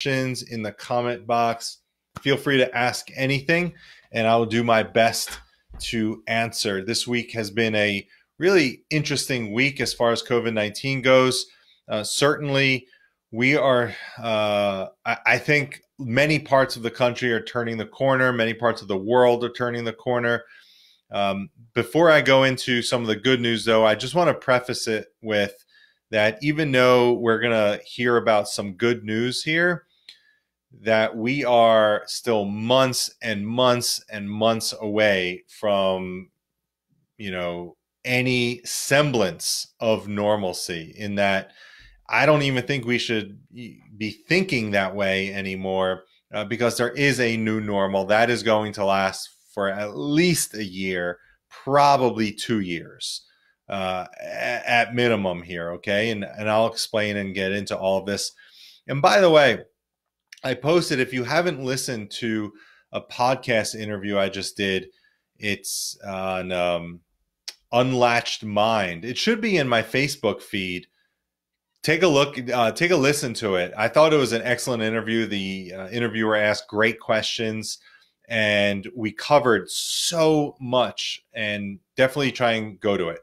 questions in the comment box. Feel free to ask anything, and I'll do my best to answer. This week has been a really interesting week as far as COVID-19 goes. Certainly, we are, I think many parts of the country are turning the corner. Many parts of the world are turning the corner. Before I go into some of the good news, though, I just want to preface it with that even though we're going to hear about some good news here, that we are still months and months and months away from, you know, any semblance of normalcy, in that I don't even think we should be thinking that way anymore, because there is a new normal that is going to last for at least a year, probably 2 years at minimum here. Okay. And I'll explain and get into all of this. And by the way, I posted, if you haven't listened to a podcast interview I just did, it's on Unlatched Mind. It should be in my Facebook feed. Take a look, take a listen to it. I thought it was an excellent interview. The interviewer asked great questions, and we covered so much, and definitely try and go to it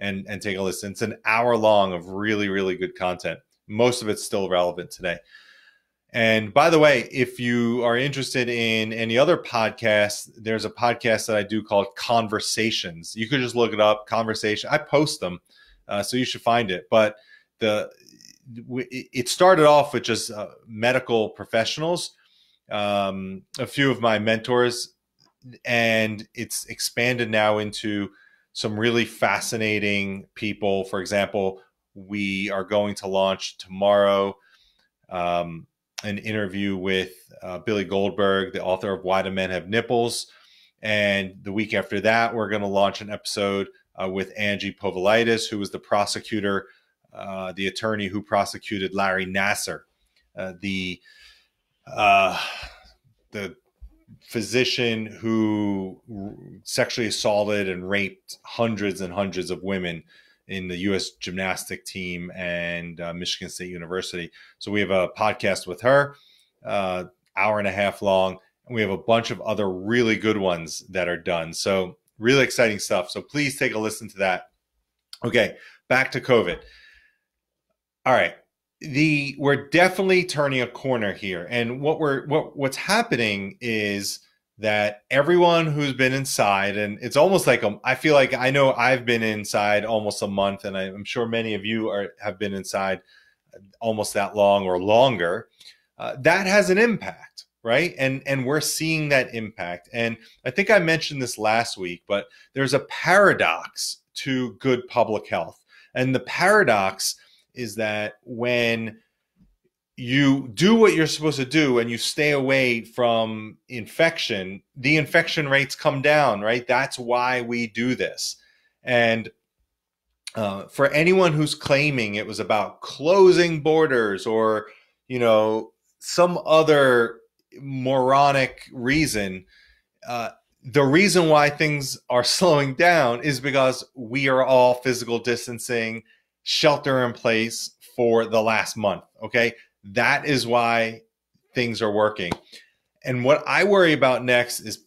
and take a listen. It's an hour long of really, really good content. Most of it's still relevant today. And by the way, if you are interested in any other podcasts, there's a podcast that I do called Conversations. You could just look it up, Conversation. I post them, so you should find it. But it started off with just medical professionals, a few of my mentors, and it's expanded now into some really fascinating people. For example, we are going to launch tomorrow an interview with Billy Goldberg, the author of Why Do Men Have Nipples. And the week after that, we're going to launch an episode with Angie Povilaitis, who was the prosecutor, the attorney who prosecuted Larry Nasser, the physician who sexually assaulted and raped hundreds and hundreds of women in the U.S. gymnastic team and Michigan State University. So we have a podcast with her, hour and a half long, and we have a bunch of other really good ones that are done. So really exciting stuff. So please take a listen to that. Okay, back to COVID. All right, we're definitely turning a corner here, and what's happening is that everyone who's been inside, and it's almost like I feel like I know I've been inside almost a month, and I'm sure many of you have been inside almost that long or longer. That has an impact, right? And we're seeing that impact. And I think I mentioned this last week, but there's a paradox to good public health. And the paradox is that when you do what you're supposed to do and you stay away from infection, the infection rates come down, right? That's why we do this. And for anyone who's claiming it was about closing borders or, you know, some other moronic reason, the reason why things are slowing down is because we are all physical distancing, shelter in place for the last month, okay? That is why things are working. And what I worry about next is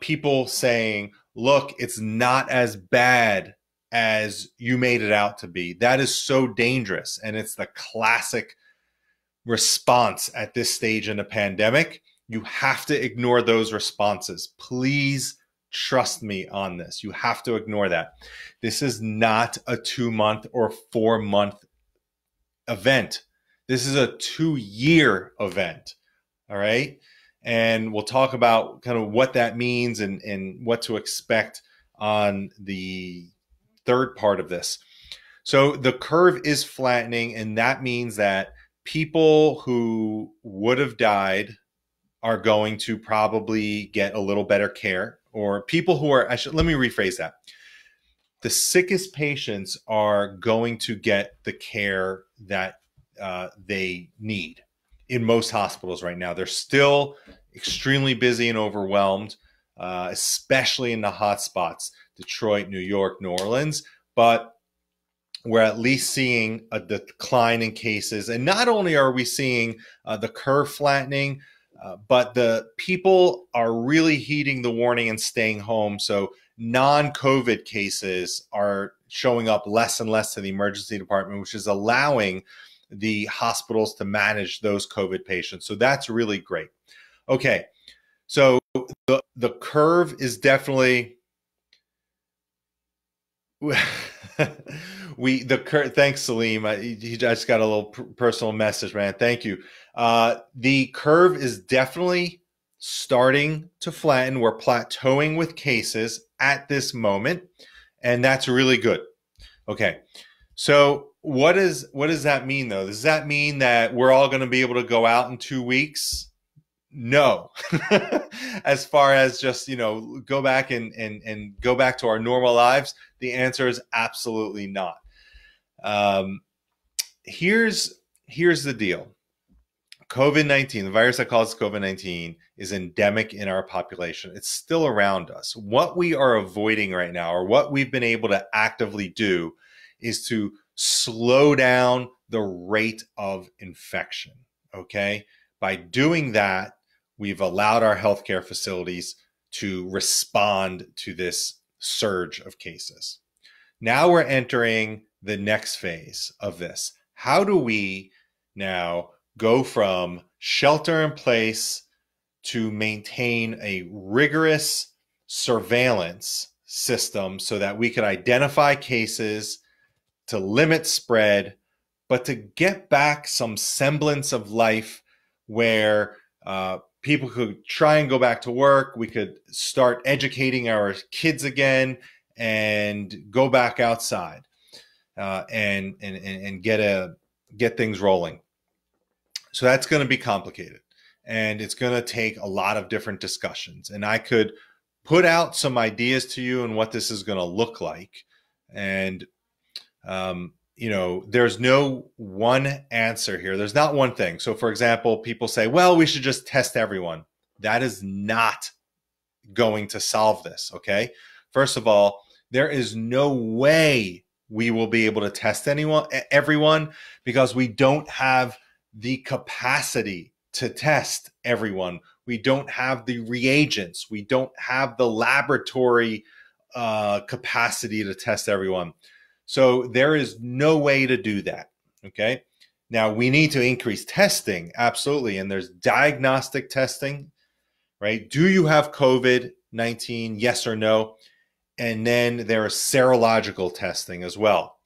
people saying, look, it's not as bad as you made it out to be. That is so dangerous. And it's the classic response at this stage in a pandemic. You have to ignore those responses. Please trust me on this. You have to ignore that. This is not a 2-month or 4-month event. This is a 2-year event, all right? And we'll talk about kind of what that means and what to expect on the third part of this. So the curve is flattening, and that means that people who would have died are going to probably get a little better care, or people who are, let me rephrase that. The sickest patients are going to get the care that they need in most hospitals right now. They're still extremely busy and overwhelmed, especially in the hot spots, Detroit, New York, New Orleans. But we're at least seeing a decline in cases. And not only are we seeing the curve flattening, but the people are really heeding the warning and staying home. So non-COVID cases are showing up less and less to the emergency department, which is allowing the hospitals to manage those COVID patients. So that's really great. Okay, so the curve is definitely... Thanks, Salim. He just got a little personal message, man. Thank you. The curve is definitely starting to flatten. We're plateauing with cases at this moment, and that's really good. Okay, so what does that mean, though? Does that mean that we're all going to be able to go out in 2 weeks? No. As far as just, you know, go back and go back to our normal lives, the answer is absolutely not. Here's the deal. COVID-19, the virus that causes COVID-19, is endemic in our population. It's still around us. What we are avoiding right now, or what we've been able to actively do, is to slow down the rate of infection, okay? By doing that, we've allowed our healthcare facilities to respond to this surge of cases. Now we're entering the next phase of this. How do we now go from shelter in place to maintain a rigorous surveillance system so that we can identify cases, to limit spread, but to get back some semblance of life where people could try and go back to work, we could start educating our kids again and go back outside and get things rolling. So that's going to be complicated, and it's going to take a lot of different discussions. And I could put out some ideas to you on what this is going to look like. And you know, there's no one answer here. There's not one thing. So for example, people say, well, we should just test everyone. That is not going to solve this, okay? First of all, there is no way we will be able to test everyone because we don't have the capacity to test everyone. We don't have the reagents. We don't have the laboratory capacity to test everyone. So there is no way to do that, okay? Now, we need to increase testing, absolutely, and there's diagnostic testing, right? Do you have COVID-19, yes or no? And then there is serological testing as well.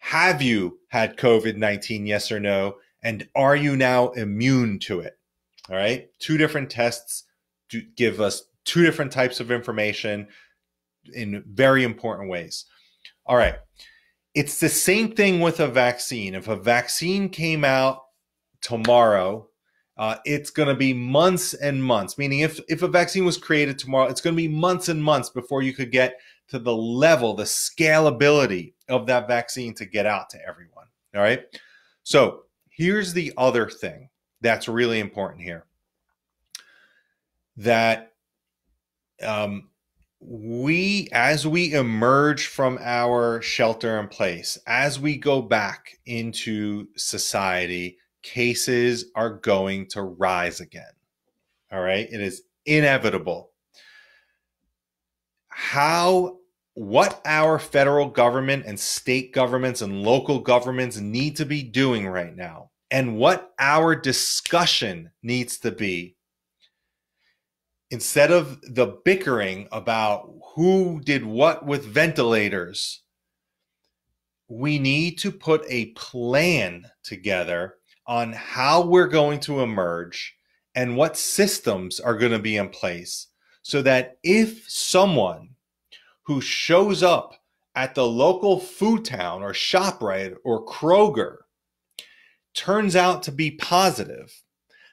Have you had COVID-19, yes or no? And are you now immune to it, all right? Two different tests give us two different types of information in very important ways. All right, it's the same thing with a vaccine. If a vaccine came out tomorrow, it's gonna be months and months, meaning if a vaccine was created tomorrow, it's gonna be months and months before you could get to the level, the scalability of that vaccine to get out to everyone, all right? So here's the other thing that's really important here, that we, as we emerge from our shelter in place, as we go back into society, cases are going to rise again. All right. It is inevitable. What our federal government and state governments and local governments need to be doing right now, and what our discussion needs to be, instead of the bickering about who did what with ventilators, we need to put a plan together on how we're going to emerge and what systems are going to be in place so that if someone who shows up at the local Foodtown or ShopRite or Kroger turns out to be positive,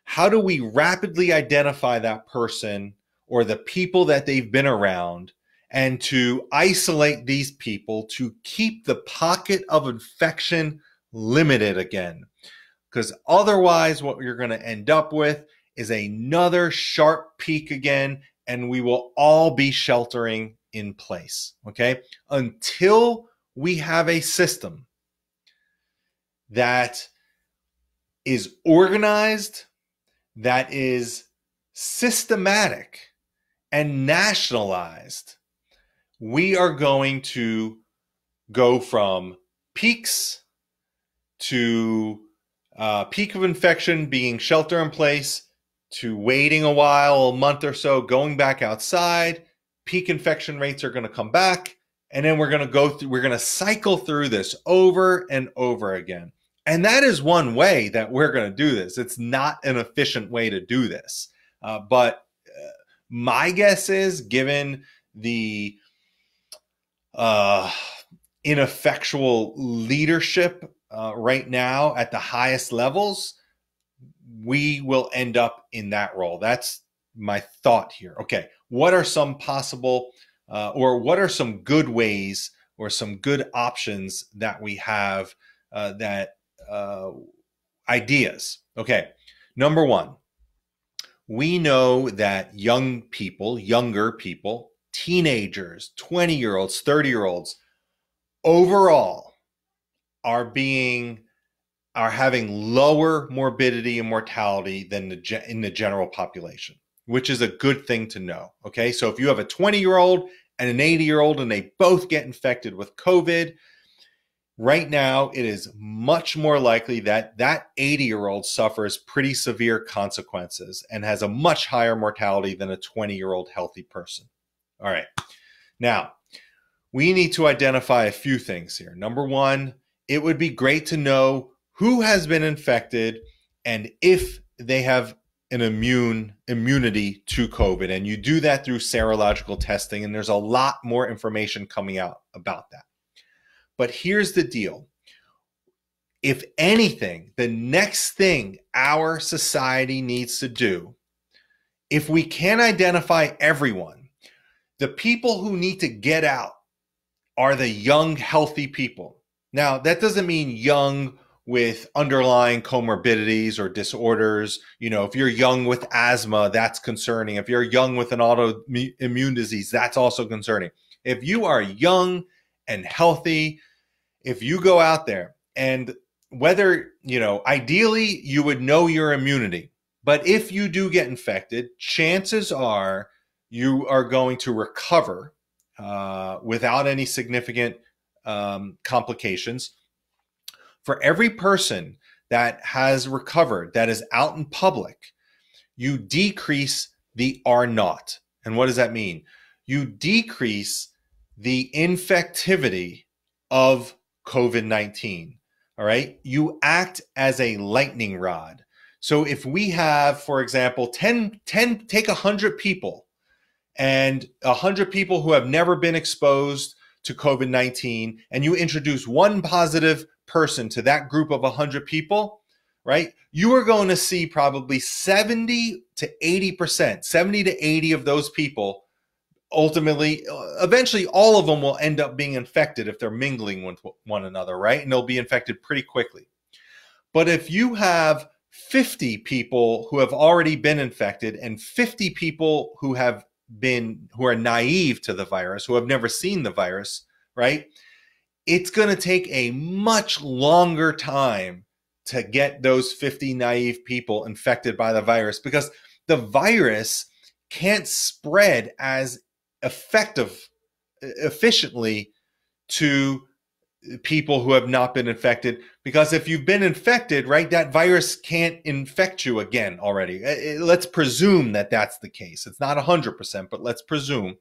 how do we rapidly identify that person or the people that they've been around and to isolate these people to keep the pocket of infection limited again? Because otherwise what you're going to end up with is another sharp peak again, and we will all be sheltering in place, okay? Until we have a system that is organized, that is systematic and nationalized, we are going to go from peaks to peak of infection being shelter in place to waiting a while, a month or so, going back outside. Peak infection rates are going to come back, and then we're going to go through, we're going to cycle through this over and over again. And that is one way that we're going to do this. It's not an efficient way to do this. But my guess is, given the ineffectual leadership right now at the highest levels, we will end up in that role. That's my thought here. Okay, what are some possible or what are some good ways or some good options that we have ideas? Okay, number one, we know that young people, younger people, teenagers, 20-year-olds, 30-year-olds, overall are having lower morbidity and mortality than in the general population, which is a good thing to know. Okay, so if you have a 20-year-old and an 80-year-old and they both get infected with COVID, right now it is much more likely that that 80-year-old suffers pretty severe consequences and has a much higher mortality than a 20-year-old healthy person. All right, now we need to identify a few things here. Number one, it would be great to know who has been infected and if they have an immunity to COVID. And you do that through serological testing, and there's a lot more information coming out about that. But here's the deal. If anything, the next thing our society needs to do, if we can identify everyone, the people who need to get out are the young, healthy people. Now, that doesn't mean young with underlying comorbidities or disorders. You know, if you're young with asthma, that's concerning. If you're young with an autoimmune disease, that's also concerning. If you are young and healthy, if you go out there, and whether, you know, ideally you would know your immunity, but if you do get infected, chances are you are going to recover without any significant complications. For every person that has recovered, that is out in public, you decrease the R0. And what does that mean? You decrease the infectivity of COVID-19, all right? You act as a lightning rod. So if we have, for example, take 100 people, and 100 people who have never been exposed to COVID-19, and you introduce one positive person to that group of 100 people, right? You are going to see probably 70 to 80 of those people ultimately, eventually all of them will end up being infected if they're mingling with one another, right? And they'll be infected pretty quickly. But if you have 50 people who have already been infected and 50 people who are naive to the virus, who have never seen the virus, right? It's going to take a much longer time to get those 50 naive people infected by the virus, because the virus can't spread as efficiently to people who have not been infected, because if you've been infected, right, that virus can't infect you again already. Let's presume that that's the case. It's not 100%, but let's presume.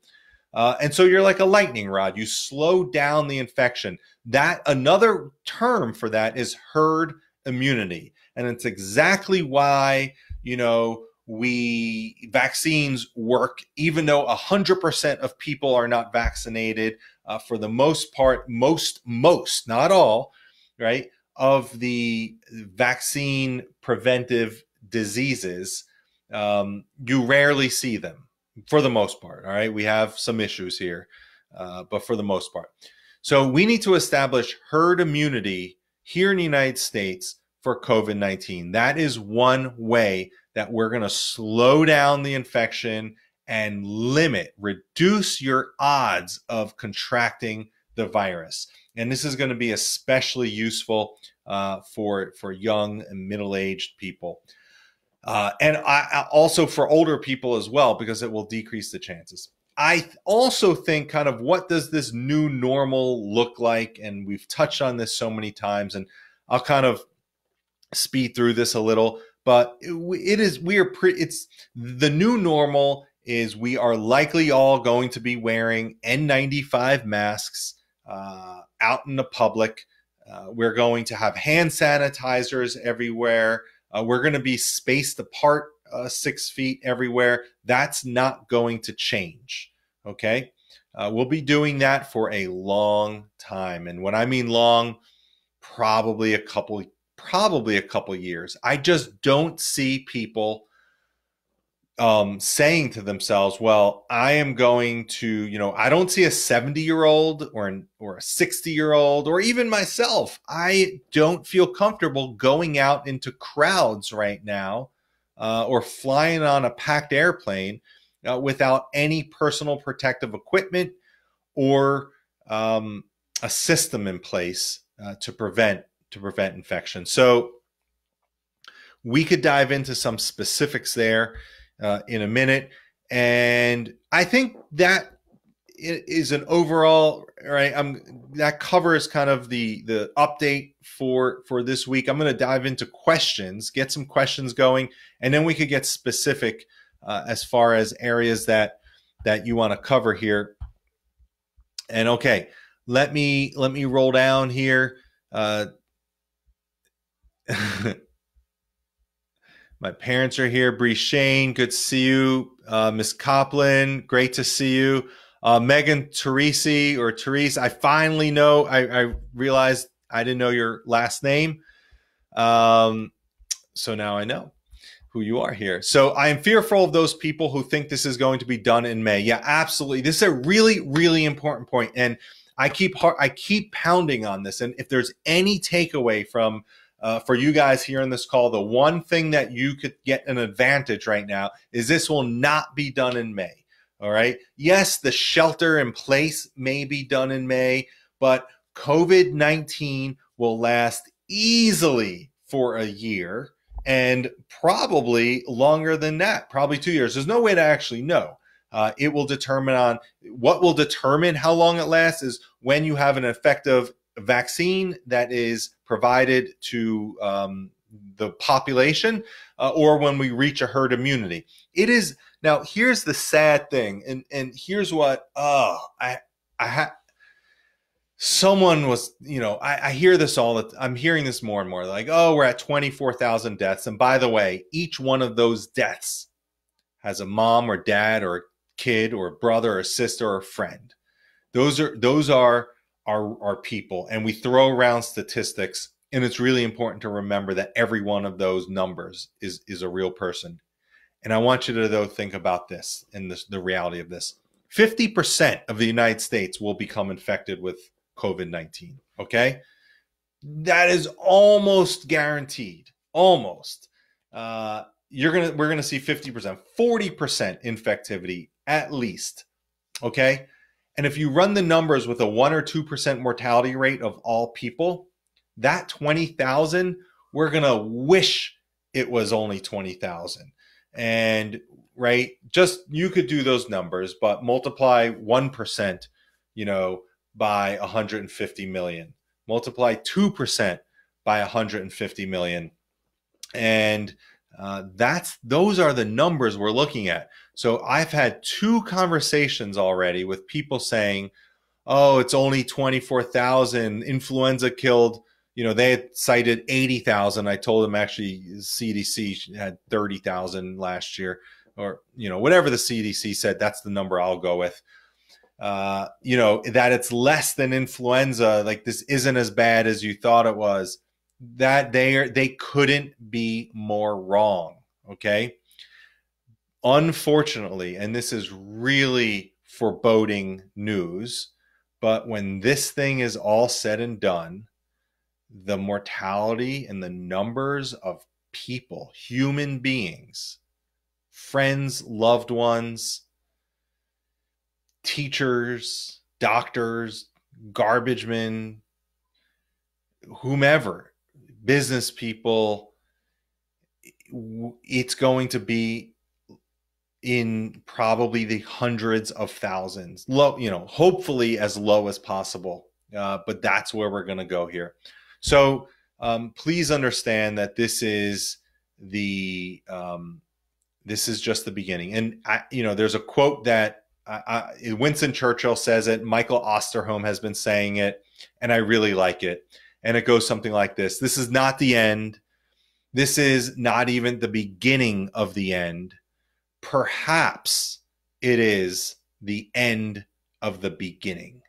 And so you're like a lightning rod. You slow down the infection. That, another term for that is herd immunity. And it's exactly why, you know, vaccines work, even though 100% of people are not vaccinated. For the most part, most, not all, right, of the vaccine preventive diseases, you rarely see them, for the most part. All right, we have some issues here, but for the most part. So we need to establish herd immunity here in the United States for COVID-19. That is one way that we're going to slow down the infection and reduce your odds of contracting the virus. And this is going to be especially useful for young and middle-aged people. And I also for older people as well, because it will decrease the chances. I also think kind of what does this new normal look like? And we've touched on this so many times, and I'll kind of speed through this a little, but it's the new normal is we are likely all going to be wearing N95 masks out in the public. We're going to have hand sanitizers everywhere. We're going to be spaced apart 6 feet everywhere. That's not going to change, okay? We'll be doing that for a long time. And when I mean long, probably a couple years. I just don't see people saying to themselves, well, I am going to, you know, I don't see a 70-year-old or a 60-year-old or even myself. I don't feel comfortable going out into crowds right now or flying on a packed airplane without any personal protective equipment or a system in place to prevent infection. So we could dive into some specifics there in a minute. And I think that is an overall, right? That covers kind of the update for this week. I'm going to dive into questions, get some questions going, and then we could get specific as far as areas that you want to cover here. And okay, let me roll down here. My parents are here. Bree Shane, good to see you. Miss Coplin, great to see you. Megan Teresi or Therese, I finally know. I realized I didn't know your last name. So now I know who you are here. So I am fearful of those people who think this is going to be done in May. Yeah, absolutely. This is a really, really important point. And I keep pounding on this. And if there's any takeaway from for you guys here in this call, the one thing that you could get an advantage right now is this will not be done in May. All right. Yes, the shelter in place may be done in May, but COVID-19 will last easily for a year and probably longer than that, probably 2 years. There's no way to actually know. It will determine on what will determine how long it lasts is when you have an effective vaccine that is provided to the population or when we reach a herd immunity. It is now, here's the sad thing. And here's what, someone was, you know, I hear this all the, I'm hearing this more and more like, oh, we're at 24,000 deaths. And by the way, each one of those deaths has a mom or dad or a kid or a brother or a sister or a friend. Those are our people, and we throw around statistics, and it's really important to remember that every one of those numbers is a real person. And I want you to though think about this and the reality of this. 50% of the United States will become infected with COVID-19. Okay, that is almost guaranteed. Almost, we're gonna see 50%, 40% infectivity at least. Okay. And if you run the numbers with a 1 or 2% mortality rate of all people, that 20,000, we're going to wish it was only 20,000. And right, just you could do those numbers, but multiply 1%, you know, by 150 million, multiply 2% by 150 million. And those are the numbers we're looking at. So I've had two conversations already with people saying, oh, it's only 24,000. Influenza killed, you know, they had cited 80,000. I told them actually CDC had 30,000 last year, or, you know, whatever the CDC said, that's the number I'll go with. You know, that it's less than influenza. Like this isn't as bad as you thought it was. That they couldn't be more wrong. Okay. Unfortunately, and this is really foreboding news, but when this thing is all said and done, the mortality and the numbers of people, human beings, friends, loved ones, teachers, doctors, garbage men, whomever, business people, it's going to be in probably the hundreds of thousands, low, you know, hopefully as low as possible. But that's where we're going to go here. So please understand that this is just the beginning. And you know, there's a quote that Winston Churchill says it, Michael Osterholm has been saying it, and I really like it. And it goes something like this: this is not the end. This is not even the beginning of the end. Perhaps it is the end of the beginning.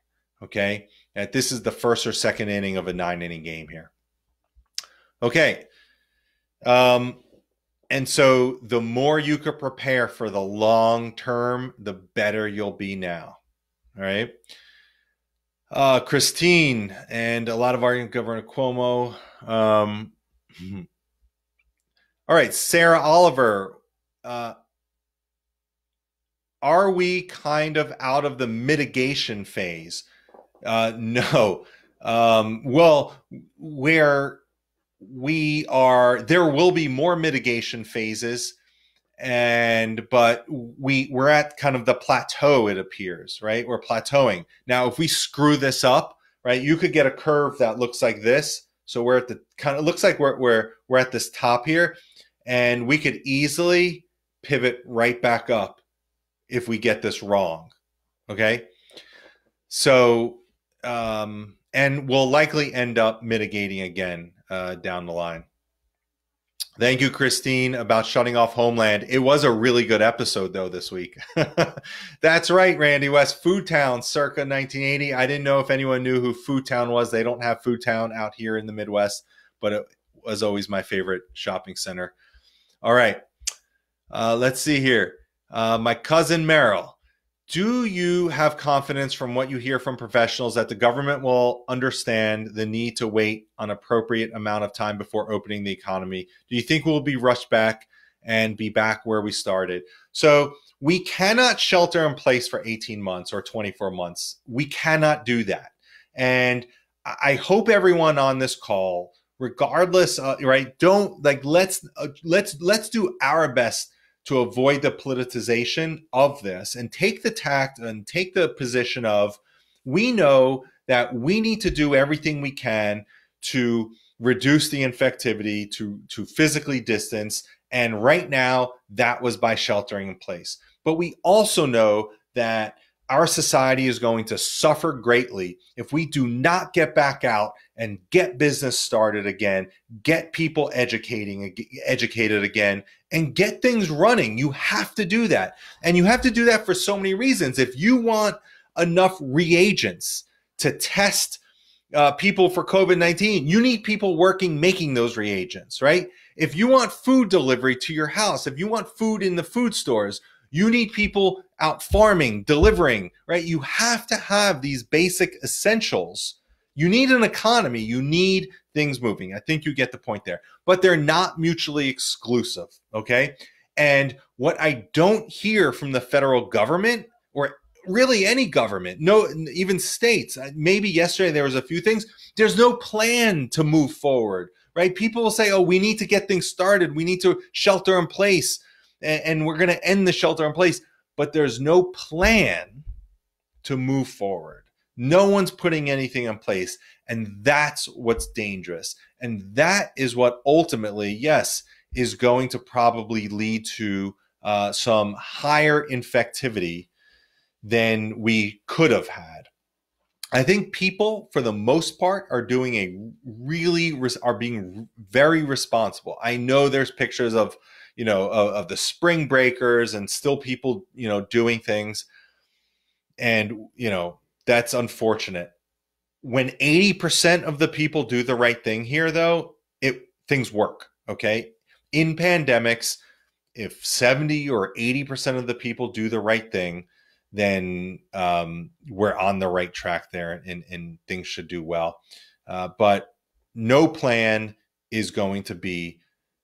Okay. And this is the first or second inning of a 9-inning game here. Okay. And so the more you could prepare for the long term, the better you'll be now. All right. Christine and a lot of argument, Governor Cuomo. All right. Sarah Oliver. Are we kind of out of the mitigation phase? No. Well, where we are, there will be more mitigation phases, and but we're at kind of the plateau, it appears, right? We're plateauing. Now, if we screw this up, right, you could get a curve that looks like this. So we're at the kind of, looks like we're at this top here, and we could easily pivot right back up if we get this wrong. Okay. So, and we'll likely end up mitigating again down the line. Thank you, Christine, about shutting off Homeland. It was a really good episode, though, this week. That's right, Randy West. Foodtown, circa 1980. I didn't know if anyone knew who Foodtown was. They don't have Foodtown out here in the Midwest, but it was always my favorite shopping center. All right. Let's see here. My cousin Merrill, do you have confidence from what you hear from professionals that the government will understand the need to wait an appropriate amount of time before opening the economy? Do you think we'll be rushed back and be back where we started? So we cannot shelter in place for 18 months or 24 months. We cannot do that. And I hope everyone on this call, regardless, right, don't like, let's do our best to avoid the politicization of this and take the tact and take the position of, we know that we need to do everything we can to reduce the infectivity, to physically distance. And right now that was by sheltering in place. But we also know that our society is going to suffer greatly if we do not get back out and get business started again, get people educated again, and get things running. You have to do that. And you have to do that for so many reasons. If you want enough reagents to test people for COVID-19, you need people working, making those reagents, right? If you want food delivery to your house, if you want food in the food stores, you need people out farming, delivering, right? You have to have these basic essentials. You need an economy. You need things moving. I think you get the point there, but they're not mutually exclusive, okay? And what I don't hear from the federal government, or really any government, no, even states, maybe yesterday there was a few things, there's no plan to move forward, right? People will say, oh, we need to get things started. We need to shelter in place, and we're going to end the shelter in place. But there's no plan to move forward. No one's putting anything in place. And that's what's dangerous. And that is what ultimately, yes, is going to probably lead to some higher infectivity than we could have had. I think people, for the most part, are doing being very responsible. I know there's pictures of, you know, of the spring breakers and still people, you know, doing things. And, you know, that's unfortunate. When 80% of the people do the right thing here, though, things work. Okay. In pandemics, if 70 or 80% of the people do the right thing, then we're on the right track there, and things should do well. But no plan is going to be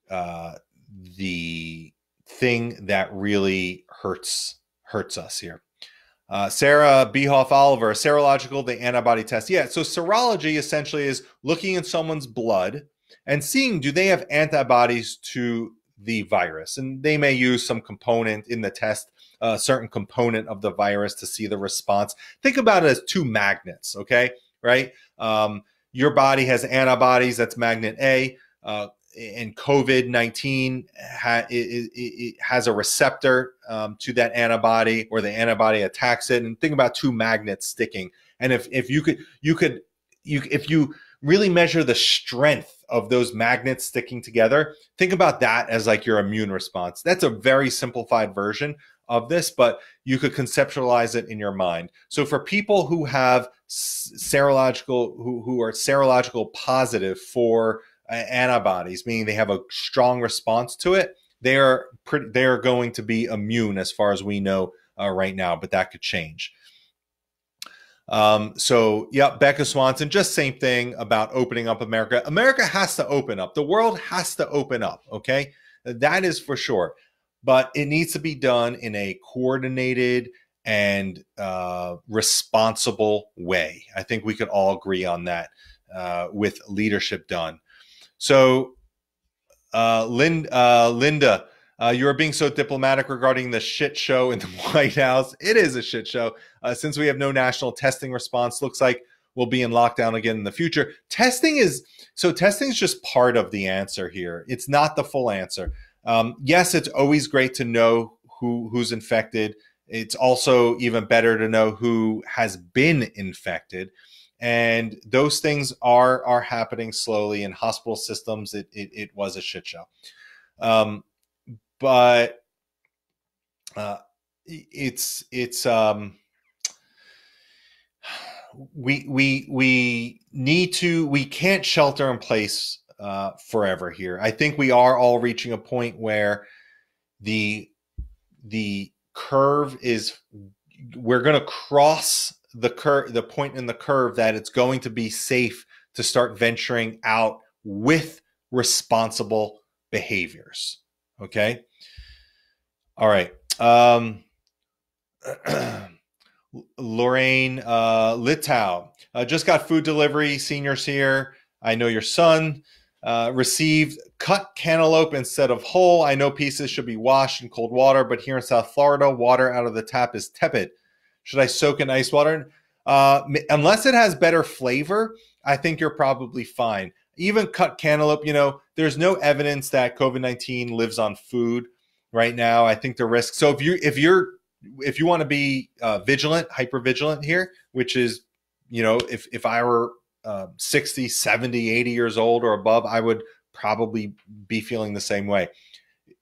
the thing that really hurts us here. Sarah Behoff Oliver, serological, the antibody test. Yeah, so serology essentially is looking at someone's blood and seeing, do they have antibodies to the virus? And they may use some component in the test, a certain component of the virus to see the response. Think about it as two magnets, okay? Right? Your body has antibodies, that's magnet A, and COVID-19 has a receptor to that antibody, or the antibody attacks it. And think about two magnets sticking. And if you really measure the strength of those magnets sticking together, think about that as like your immune response. That's a very simplified version of this, but you could conceptualize it in your mind. So for people who have serological, who are serological positive for antibodies, meaning they have a strong response to it, they are going to be immune as far as we know right now, but that could change. So yeah, Becca Swanson, just same thing about opening up America. America has to open up. The world has to open up. Okay. That is for sure, but it needs to be done in a coordinated and, responsible way. I think we could all agree on that, with leadership done. So, Linda, you're being so diplomatic regarding the shit show in the White House. It is a shit show. Since we have no national testing response, looks like we'll be in lockdown again in the future. Testing is just part of the answer here. It's not the full answer. Yes, it's always great to know who's infected. It's also even better to know who has been infected. And those things are happening slowly in hospital systems. It was a shit show. But we can't shelter in place forever here. I think we are all reaching a point where the curve is, we're going to cross the point in the curve that it's going to be safe to start venturing out with responsible behaviors. Okay. All right. Lorraine Litow, just got food delivery, seniors here. I know your son received cut cantaloupe instead of whole. I know pieces should be washed in cold water, but here in South Florida, water out of the tap is tepid. Should I soak in ice water? Unless it has better flavor, I think you're probably fine. Even cut cantaloupe, you know, there's no evidence that COVID-19 lives on food right now. I think the risk. So if you want to be vigilant, hypervigilant here, which is, you know, if I were 60, 70, 80 years old or above, I would probably be feeling the same way.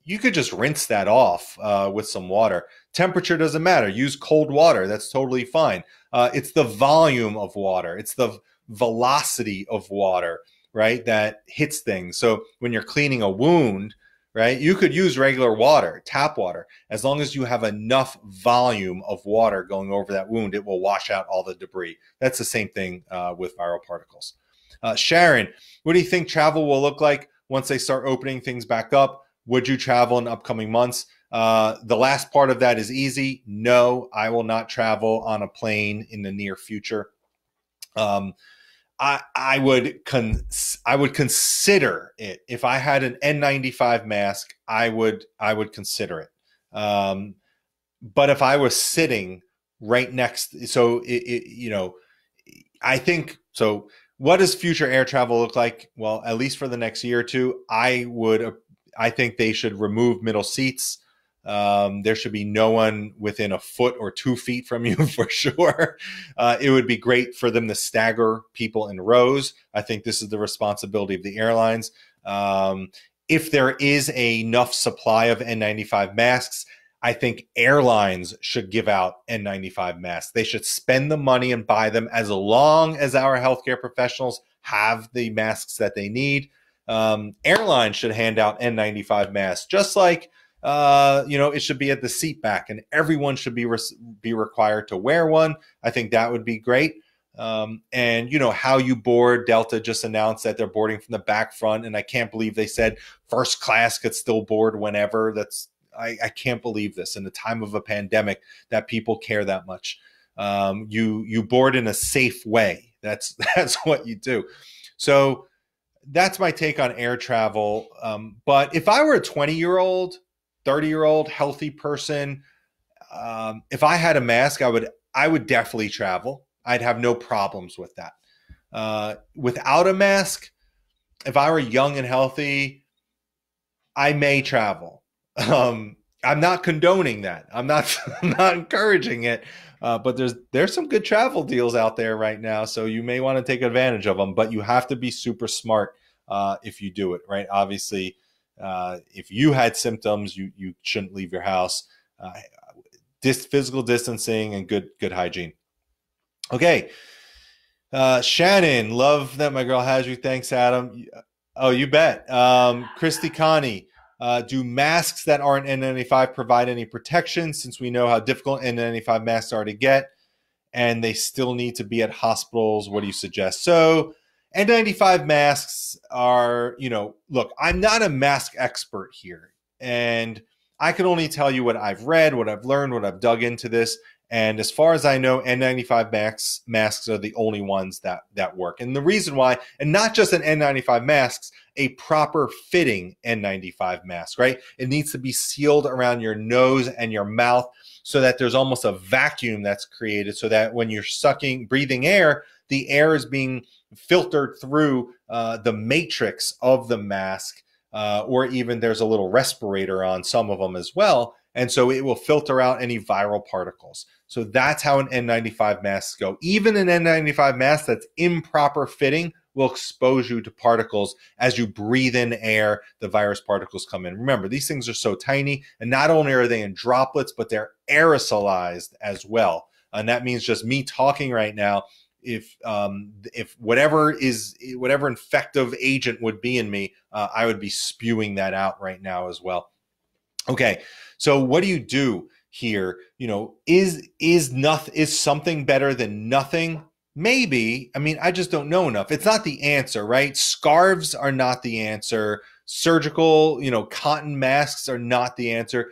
You could just rinse that off with some water. Temperature doesn't matter. Use cold water. That's totally fine. It's the volume of water. It's the velocity of water, right, that hits things. So when you're cleaning a wound, right, you could use regular water, tap water. As long as you have enough volume of water going over that wound, it will wash out all the debris. That's the same thing with viral particles. Sharon, what do you think travel will look like once they start opening things back up? Would you travel in upcoming months? The last part of that is easy. No, I will not travel on a plane in the near future. I would consider it. If I had an N95 mask, I would consider it. But if I was sitting right next, so you know, I think so. What does future air travel look like? Well, at least for the next year or two, I think they should remove middle seats. There should be no one within a foot or 2 feet from you for sure. It would be great for them to stagger people in rows. I think this is the responsibility of the airlines. If there is enough supply of N95 masks, I think airlines should give out N95 masks. They should spend the money and buy them as long as our healthcare professionals have the masks that they need. Airlines should hand out N95 masks, just like, you know, it should be at the seat back and everyone should be required to wear one. I think that would be great. And you know, how you board, Delta just announced that they're boarding from the back front. And I can't believe they said first class could still board whenever. That's I can't believe this in the time of a pandemic that people care that much. You board in a safe way. That's what you do. So that's my take on air travel. But if I were a 20-year-old, 30-year-old healthy person, if I had a mask, I would definitely travel. I'd have no problems with that. Without a mask, if I were young and healthy, I may travel. I'm not condoning that. I'm not encouraging it. But there's some good travel deals out there right now, so you may want to take advantage of them. But you have to be super smart if you do it, right? Obviously, if you had symptoms, you shouldn't leave your house. Physical distancing and good hygiene. Okay. Shannon, love that my girl has you. Thanks, Adam. Oh, you bet. Christy Connie, do masks that aren't N95 provide any protection, since we know how difficult N95 masks are to get and they still need to be at hospitals? What do you suggest? So N95 masks are, look, I'm not a mask expert here, and I can only tell you what I've read, what I've learned, what I've dug into this. And as far as I know, N95 masks are the only ones that work. And the reason why, and not just an N95 masks, a proper fitting N95 mask, right? It needs to be sealed around your nose and your mouth so that there's almost a vacuum that's created, so that when you're breathing air, the air is being filtered through the matrix of the mask, or even there's a little respirator on some of them as well. And so it will filter out any viral particles. So that's how an N95 masks go. Even an N95 mask that's improper fitting will expose you to particles. As you breathe in air, the virus particles come in. Remember, these things are so tiny, and not only are they in droplets, but they're aerosolized as well. And that means just me talking right now, if whatever infective agent would be in me, I would be spewing that out right now as well. Okay, so what do you do here? Is something better than nothing? Maybe. I mean, I just don't know enough. It's not the answer, right? Scarves are not the answer. Surgical, cotton masks are not the answer.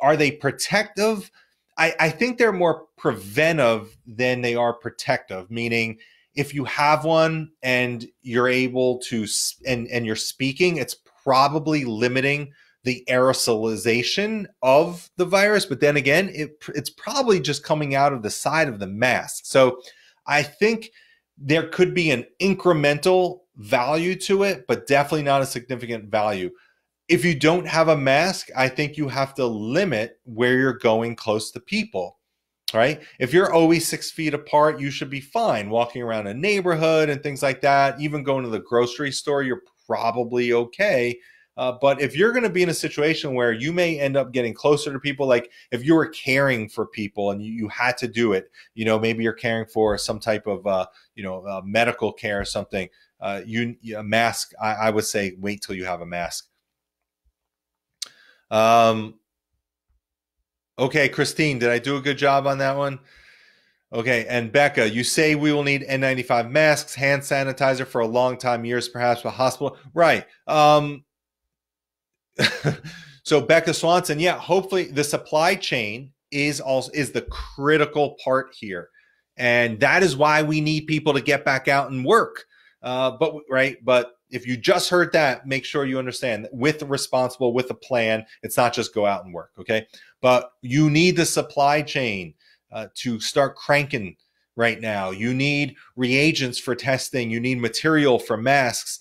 Are they protective? I think they're more preventive than they are protective, meaning if you have one and you're able to, and you're speaking, it's probably limiting the aerosolization of the virus. But then again, it's probably just coming out of the side of the mask. So I think there could be an incremental value to it, but definitely not a significant value. If you don't have a mask, I think you have to limit where you're going close to people, right? If you're always 6 feet apart, you should be fine walking around a neighborhood and things like that. Even going to the grocery store, you're probably okay. But if you're going to be in a situation where you may end up getting closer to people, like if you were caring for people and you had to do it, maybe you're caring for some type of, medical care or something, a mask, I would say, wait till you have a mask. Okay, Christine, did I do a good job on that one? Okay, and Becca, you say we will need N95 masks, hand sanitizer for a long time, years perhaps, but hospital, right? So Becca Swanson, yeah, hopefully the supply chain is the critical part here. And that is why we need people to get back out and work. But if you just heard that, make sure you understand that with a plan, it's not just go out and work, okay? But you need the supply chain to start cranking right now. You need reagents for testing. You need material for masks.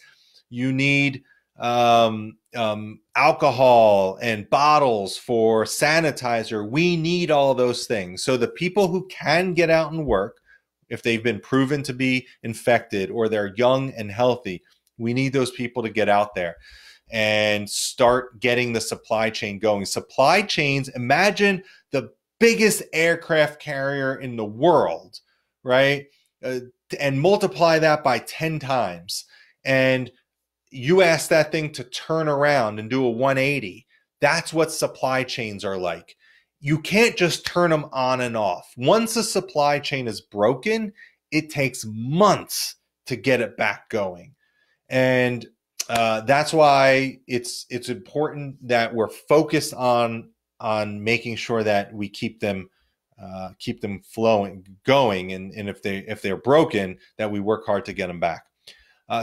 You need alcohol and bottles for sanitizer. We need all those things. So the people who can get out and work, if they've been proven to be infected or they're young and healthy, we need those people to get out there and start getting the supply chain going. Supply chains, imagine the biggest aircraft carrier in the world, right? And multiply that by 10 times. And you ask that thing to turn around and do a 180. That's what supply chains are like. You can't just turn them on and off. Once a supply chain is broken, it takes months to get it back going. And That's why it's important that we're focused on making sure that we keep them flowing, going, and if they're broken, that we work hard to get them back.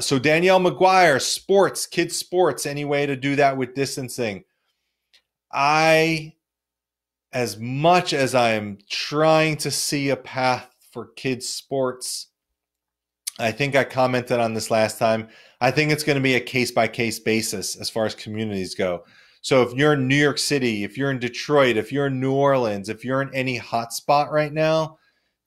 So Danielle McGuire, sports, kids sports, any way to do that with distancing? As much as I am trying to see a path for kids sports, I think I commented on this last time. I think it's going to be a case-by-case basis as far as communities go. So if you're in New York City, if you're in Detroit, if you're in New Orleans, if you're in any hotspot right now,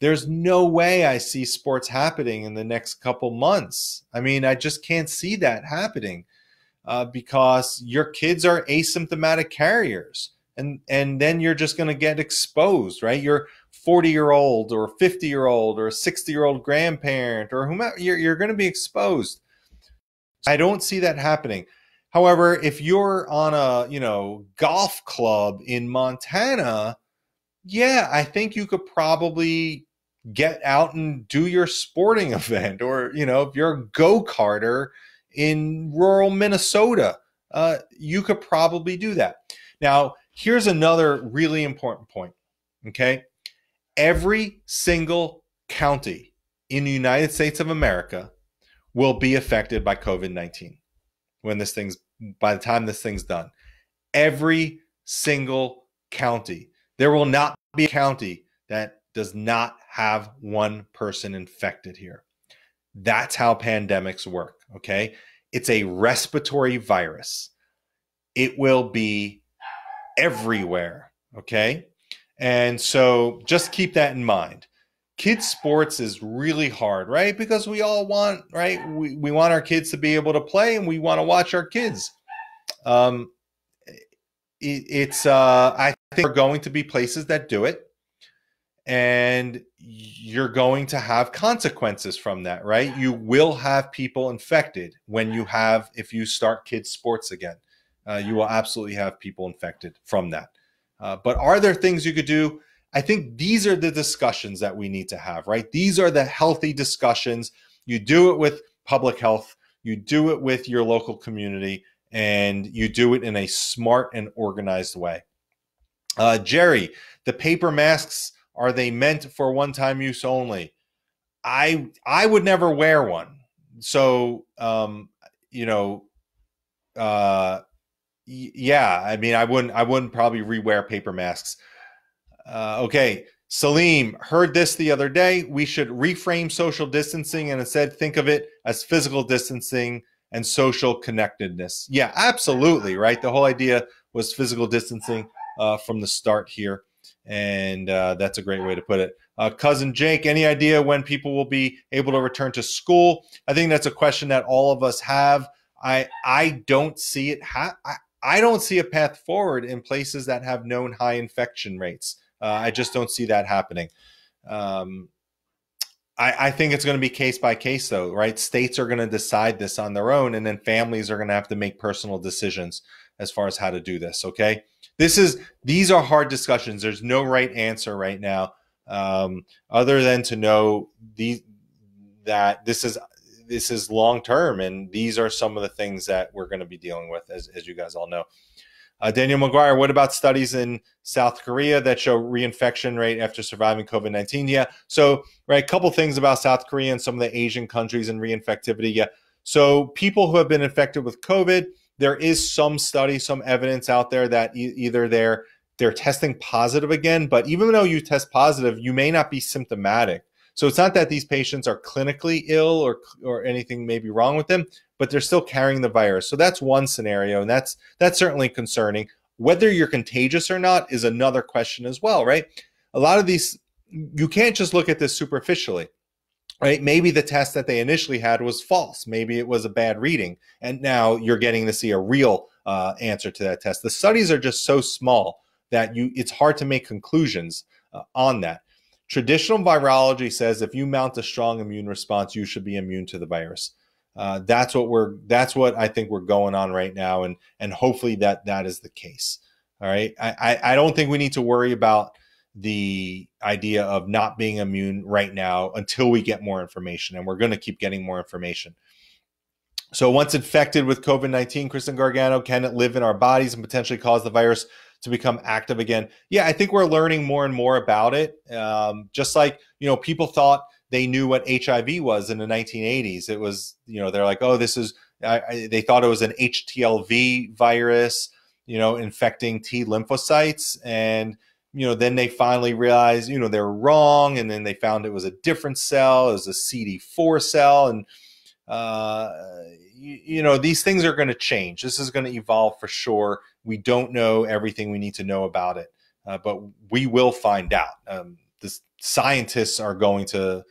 there's no way I see sports happening in the next couple months. I mean, I just can't see that happening because your kids are asymptomatic carriers, and then you're just going to get exposed, right? Your 40-year-old or 50-year-old or 60-year-old grandparent or whomever, you're going to be exposed. I don't see that happening. However, if you're on a, you know, golf club in Montana, yeah, I think you could probably get out and do your sporting event, or, you know, if you're a go-karter in rural Minnesota, you could probably do that. Now, here's another really important point, okay? Every single county in the United States of America will be affected by COVID-19 by the time this thing's done. Every single county. There will not be a county that does not have one person infected here. That's how pandemics work, okay? It's a respiratory virus. It will be everywhere, okay? And so just keep that in mind. Kids sports is really hard, right? Because we all want, right? We want our kids to be able to play, and we want to watch our kids. I think there are going to be places that do it, and you're going to have consequences from that, right? You will have people infected if you start kids sports again. You will absolutely have people infected from that. But are there things you could do? I think these are the discussions that we need to have, right? These are the healthy discussions. You do it with public health. You do it with your local community. And you do it in a smart and organized way. Jerry, the paper masks, are they meant for one-time use only? I would never wear one. So, yeah, I mean, I wouldn't probably rewear paper masks. Okay, Salim, heard this the other day. We should reframe social distancing and instead think of it as physical distancing and social connectedness. Yeah, absolutely, right? The whole idea was physical distancing from the start here, and that's a great way to put it. Cousin Jake, any idea when people will be able to return to school? I think that's a question that all of us have. I don't see it. I don't see a path forward in places that have known high infection rates. I just don't see that happening. I think it's going to be case by case, though, right? States are going to decide this on their own, and then families are going to have to make personal decisions as far as how to do this. Okay, these are hard discussions. There's no right answer right now, other than to know that this is long term, and these are some of the things that we're going to be dealing with, as you guys all know. Daniel McGuire, what about studies in South Korea that show reinfection rate after surviving COVID-19? Yeah, so, right, a couple things about South Korea and some of the Asian countries and reinfectivity. Yeah, so people who have been infected with COVID, there is some study, some evidence out there that either they're testing positive again, but even though you test positive, you may not be symptomatic. So it's not that these patients are clinically ill or anything may be wrong with them, but they're still carrying the virus. So that's one scenario, and that's certainly concerning. Whether you're contagious or not is another question as well, right? A lot of these, you can't just look at this superficially, right? Maybe the test that they initially had was false. Maybe it was a bad reading, and now you're getting to see a real answer to that test. The studies are just so small that it's hard to make conclusions on that. Traditional virology says if you mount a strong immune response, you should be immune to the virus. That's what I think we're going on right now, and hopefully that is the case. All right, I don't think we need to worry about the idea of not being immune right now until we get more information, and we're going to keep getting more information. So once infected with COVID-19, Kristen Gargano, can it live in our bodies and potentially cause the virus to become active again? Yeah, I think we're learning more and more about it. Just like, you know, people thought they knew what HIV was in the 1980s. It was, you know, they're like, oh, this is, they thought it was an HTLV virus, you know, infecting T lymphocytes. And, you know, then they finally realized, you know, they're wrong. And then they found it was a different cell. It was a CD4 cell. And, you know, these things are going to change. This is going to evolve for sure. We don't know everything we need to know about it, but we will find out. The scientists are going to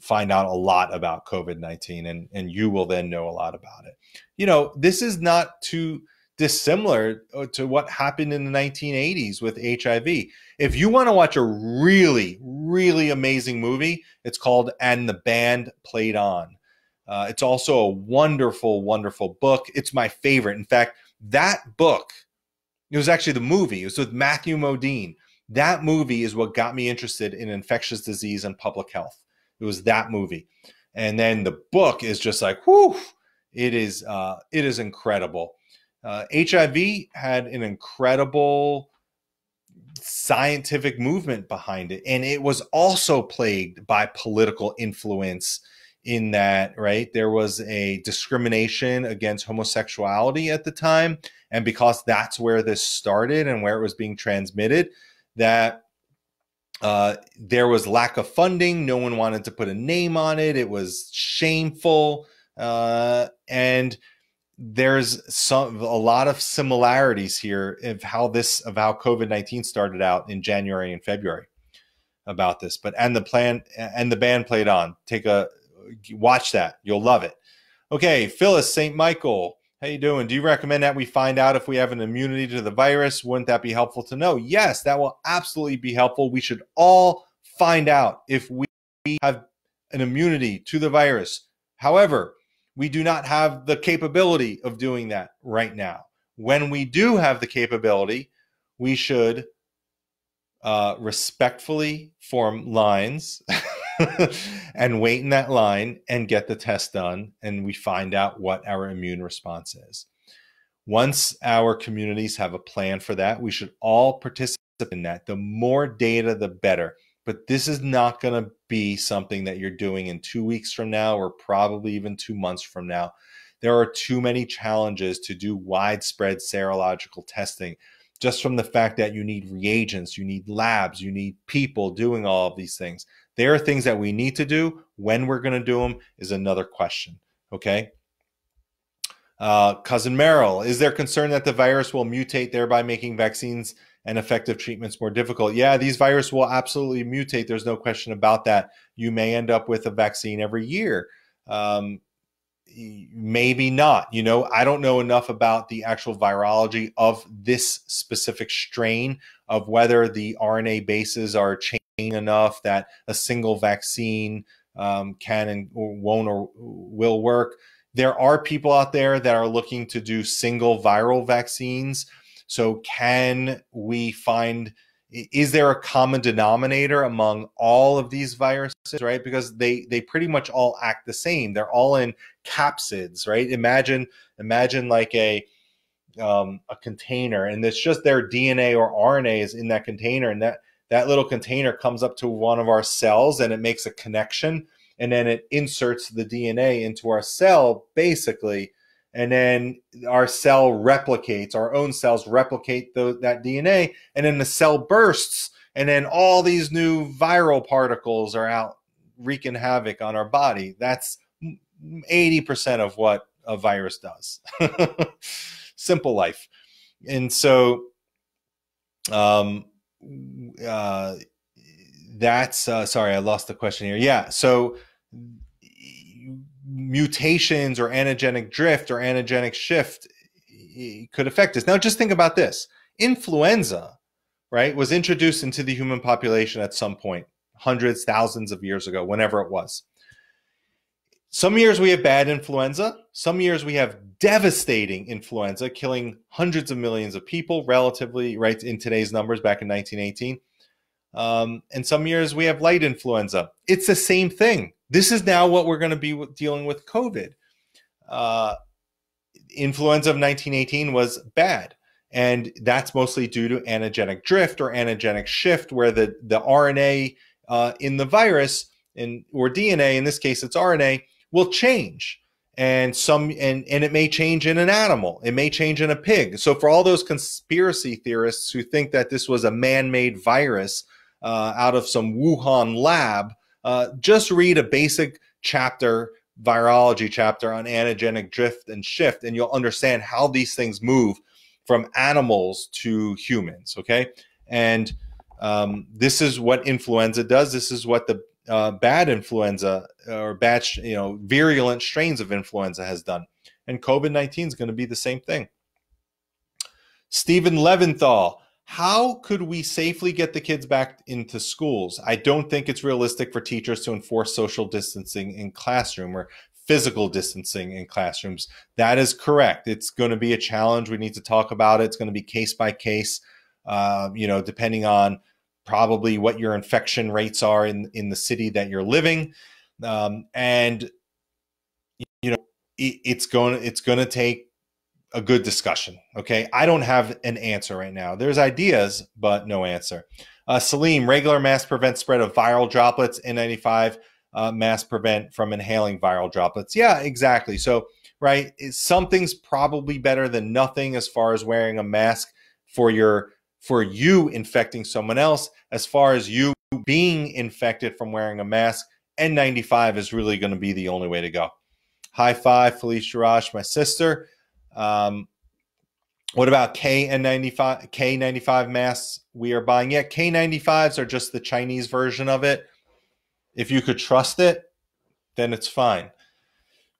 find out a lot about COVID-19, and you will then know a lot about it. You know, this is not too dissimilar to what happened in the 1980s with HIV. If you want to watch a really, really amazing movie, it's called And the Band Played On. It's also a wonderful, wonderful book. It's my favorite. In fact, that book, it was actually the movie. It was with Matthew Modine. That movie is what got me interested in infectious disease and public health. It was that movie. And then the book is just like, whew, it is incredible. HIV had an incredible scientific movement behind it. And it was also plagued by political influence in that, right, there was a discrimination against homosexuality at the time. And because that's where this started and where it was being transmitted, that there was lack of funding. No one wanted to put a name on it. It was shameful. And there's a lot of similarities here of how COVID-19 started out in January and February about this. But And the Band Played On. Watch that. You'll love it. Okay. Phyllis St. Michael. How you doing? Do you recommend that we find out if we have an immunity to the virus? Wouldn't that be helpful to know? Yes, that will absolutely be helpful. We should all find out if we have an immunity to the virus. However, we do not have the capability of doing that right now. When we do have the capability, we should respectfully form lines and wait in that line and get the test done, and we find out what our immune response is. Once our communities have a plan for that, we should all participate in that. The more data, the better. But this is not going to be something that you're doing in 2 weeks from now or probably even 2 months from now. There are too many challenges to do widespread serological testing, just from the fact that you need reagents, you need labs, you need people doing all of these things. There are things that we need to do. When we're going to do them is another question, okay? Cousin Merrill, is there concern that the virus will mutate, thereby making vaccines and effective treatments more difficult? Yeah, these viruses will absolutely mutate. There's no question about that. You may end up with a vaccine every year. Maybe not. You know, I don't know enough about the actual virology of this specific strain, of whether the RNA bases are changing enough that a single vaccine can and won't or will work. There are people out there that are looking to do single viral vaccines. So can we find, is there a common denominator among all of these viruses, right? Because they pretty much all act the same. They're all in capsids, right? Imagine like a container, and it's just their DNA or RNA is in that container, and that little container comes up to one of our cells and it makes a connection, and then it inserts the DNA into our cell basically. And then our cell replicates, our own cells replicate that DNA, and then the cell bursts, and then all these new viral particles are out wreaking havoc on our body. That's 80% of what a virus does. Simple life. And so, sorry, I lost the question here. Yeah. So mutations or antigenic drift or antigenic shift could affect us. Now just think about this. Influenza, right, was introduced into the human population at some point, hundreds, thousands of years ago, whenever it was. Some years we have bad influenza. Some years we have devastating influenza, killing hundreds of millions of people, relatively, right, in today's numbers, back in 1918. And some years we have light influenza. It's the same thing. This is now what we're going to be dealing with COVID. influenza of 1918 was bad. And that's mostly due to antigenic drift or antigenic shift, where the RNA in the virus, and or DNA, in this case it's RNA, will change. And and it may change in an animal. It may change in a pig. So for all those conspiracy theorists who think that this was a man-made virus out of some Wuhan lab, just read a basic chapter, virology chapter, on antigenic drift and shift, and you'll understand how these things move from animals to humans, okay? And this is what influenza does. This is what the bad influenza or virulent strains of influenza has done. And COVID-19 is going to be the same thing. Stephen Leventhal, how could we safely get the kids back into schools? I don't think it's realistic for teachers to enforce social distancing in classroom or physical distancing in classrooms. That is correct. It's going to be a challenge. We need to talk about it. It's going to be case by case, depending on probably what your infection rates are in the city that you're living. And, it's going to take a good discussion. Okay. I don't have an answer right now. There's ideas, but no answer. Salim, regular masks prevent spread of viral droplets. N95 masks prevent from inhaling viral droplets. Yeah, exactly. So, right. Something's probably better than nothing as far as wearing a mask for you infecting someone else, as far as you being infected from wearing a mask. N95 is really going to be the only way to go. High five, Felicia Rosh, my sister. What about K95 masks we are buying? Yeah, K95s are just the Chinese version of it. If you could trust it, then it's fine.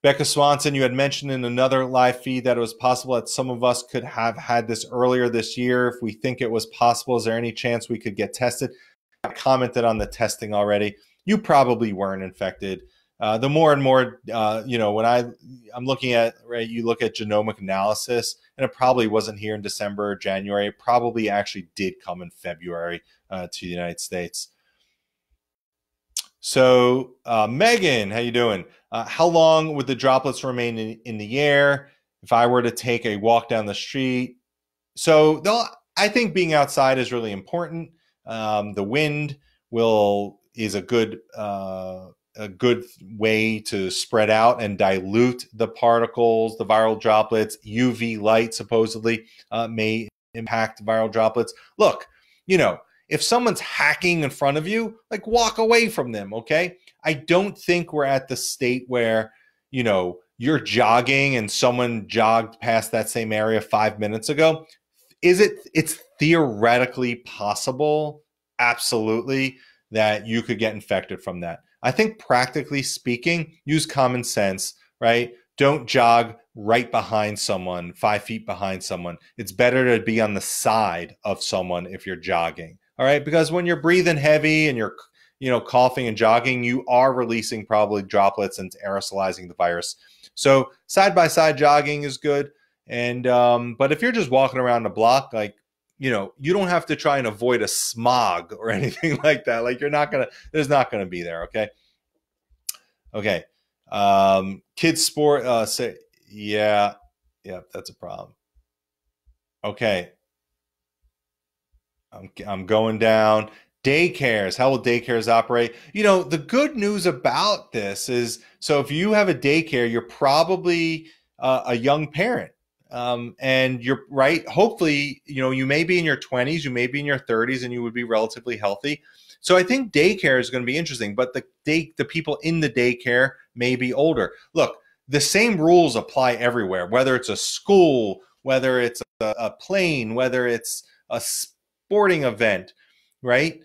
Becca Swanson, you had mentioned in another live feed that it was possible that some of us could have had this earlier this year. If we think it was possible, is there any chance we could get tested? I commented on the testing already. You probably weren't infected. The more and more, when I'm looking at, right, you look at genomic analysis, and it probably wasn't here in December or January. It probably actually did come in February to the United States. So Megan, how you doing? How long would the droplets remain in the air if I were to take a walk down the street? So I think being outside is really important. The wind is a good way to spread out and dilute the particles, the viral droplets. UV light supposedly may impact viral droplets. Look, if someone's hacking in front of you, like, walk away from them, okay? I don't think we're at the state where, you're jogging and someone jogged past that same area 5 minutes ago. It's theoretically possible, absolutely, that you could get infected from that. I think practically speaking, use common sense, right? Don't jog right behind someone, 5 feet behind someone. It's better to be on the side of someone if you're jogging. All right, because when you're breathing heavy and you're, coughing and jogging, you are releasing probably droplets and aerosolizing the virus. So side-by-side jogging is good. And but if you're just walking around the block, like, you don't have to try and avoid a smog or anything like that. Like, there's not gonna be there. Okay. Okay. Kids sport. Say, yeah, that's a problem. Okay. I'm going down. Daycares, how will daycares operate? The good news about this is, so if you have a daycare, you're probably a young parent. And you're right. Hopefully, you may be in your 20s, you may be in your 30s, and you would be relatively healthy. So I think daycare is going to be interesting, but the people in the daycare may be older. Look, the same rules apply everywhere, whether it's a school, whether it's a plane, whether it's a sporting event, right?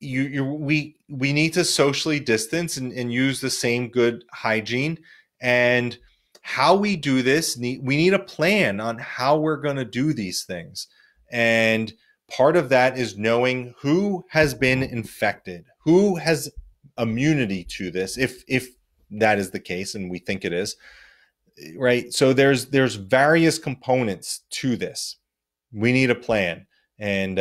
We need to socially distance and use the same good hygiene. And how we do this, we need a plan on how we're going to do these things. And part of that is knowing who has been infected, who has immunity to this, if that is the case, and we think it is, right? So there's various components to this. We need a plan, and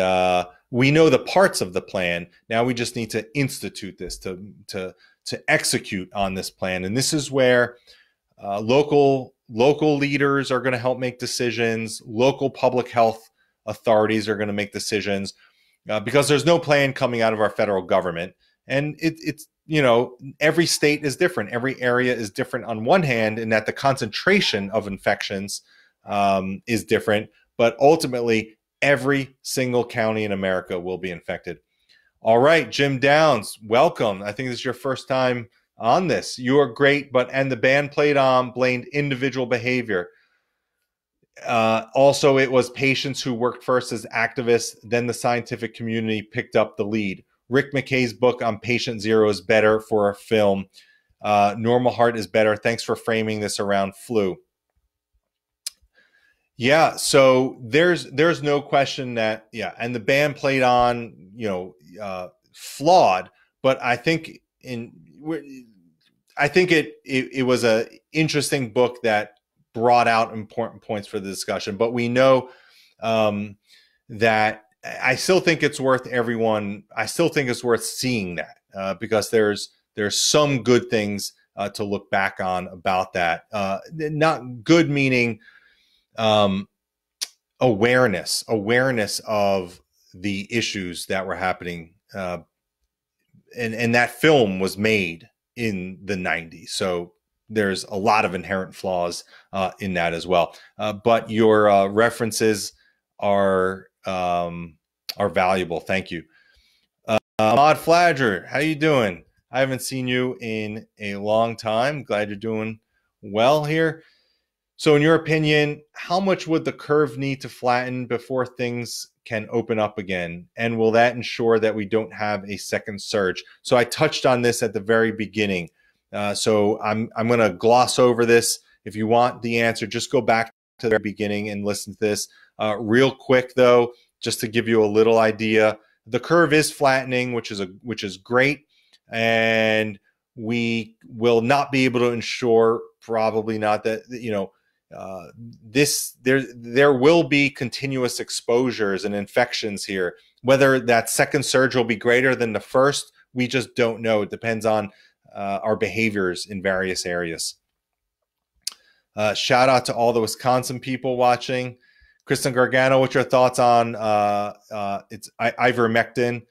we know the parts of the plan. Now we just need to institute this, to execute on this plan. And this is where Local leaders are going to help make decisions. Local public health authorities are going to make decisions because there's no plan coming out of our federal government. And it's, you know, every state is different. Every area is different on one hand, in that the concentration of infections is different. But ultimately, every single county in America will be infected. All right, Jim Downs, welcome. I think this is your first time on this. You are great, but And the Band Played On blamed individual behavior. Also, it was patients who worked first as activists, then the scientific community picked up the lead. Rick McKay's book on Patient Zero is better for a film. Normal Heart is better. Thanks for framing this around flu. Yeah, so there's no question that, yeah, And the Band Played On, you know, flawed, but I think it was a interesting book that brought out important points for the discussion. But we know that I still think it's worth everyone. I still think it's worth seeing that because there's some good things to look back on about that. Not good meaning awareness of the issues that were happening. And that film was made in the 90s. So there's a lot of inherent flaws in that as well. But your references are valuable. Thank you. Ahmad Fladger, how you doing? I haven't seen you in a long time. Glad you're doing well here. So in your opinion, how much would the curve need to flatten before things can open up again? And will that ensure that we don't have a second surge? So I touched on this at the very beginning. So I'm going to gloss over this. If you want the answer, just go back to the beginning and listen to this. Real quick though, just to give you a little idea, the curve is flattening, which is great. And we will not be able to ensure, probably not, that, you know, there will be continuous exposures and infections here. Whether that second surge will be greater than the first, we just don't know. It depends on our behaviors in various areas. Shout out to all the Wisconsin people watching. Kristen Gargano, what's your thoughts on it's ivermectin?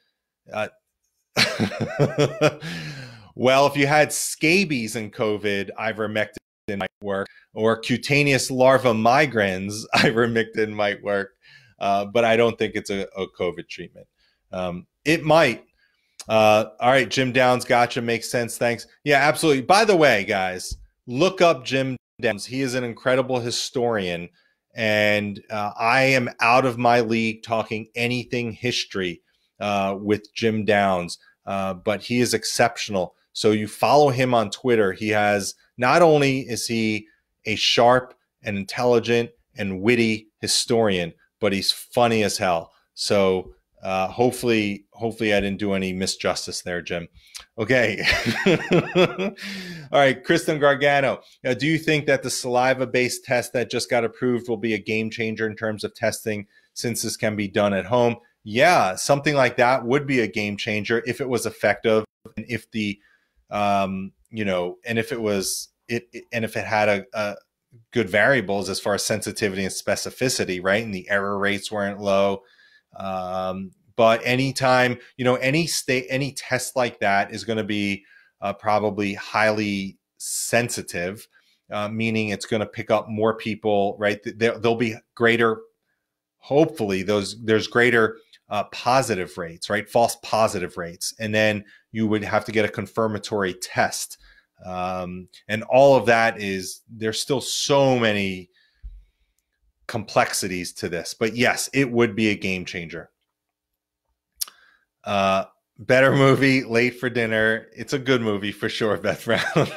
Well, if you had scabies and COVID, ivermectin might work, or cutaneous larva migrans, ivermectin might work, but I don't think it's a COVID treatment. It might. All right, Jim Downs, gotcha, makes sense, thanks. Yeah, absolutely. By the way, guys, look up Jim Downs. He is an incredible historian, and I am out of my league talking anything history with Jim Downs, but he is exceptional. So you follow him on Twitter. He has, not only is he a sharp and intelligent and witty historian, but he's funny as hell. So hopefully I didn't do any misjustice there, Jim. Okay. All right, Kristen Gargano. Now, do you think that the saliva-based test that just got approved will be a game changer in terms of testing, since this can be done at home? Yeah, something like that would be a game changer if it was effective, and if the if it had a good variables as far as sensitivity and specificity, right? And the error rates weren't low. But anytime, you know, any test like that is going to be probably highly sensitive, meaning it's going to pick up more people, right? There'll be greater, hopefully there's greater positive rates, right? False positive rates. And then you would have to get a confirmatory test. And all of that is, there's still so many complexities to this, but yes, it would be a game changer. Better movie, Late for Dinner. It's a good movie for sure, Beth Brown.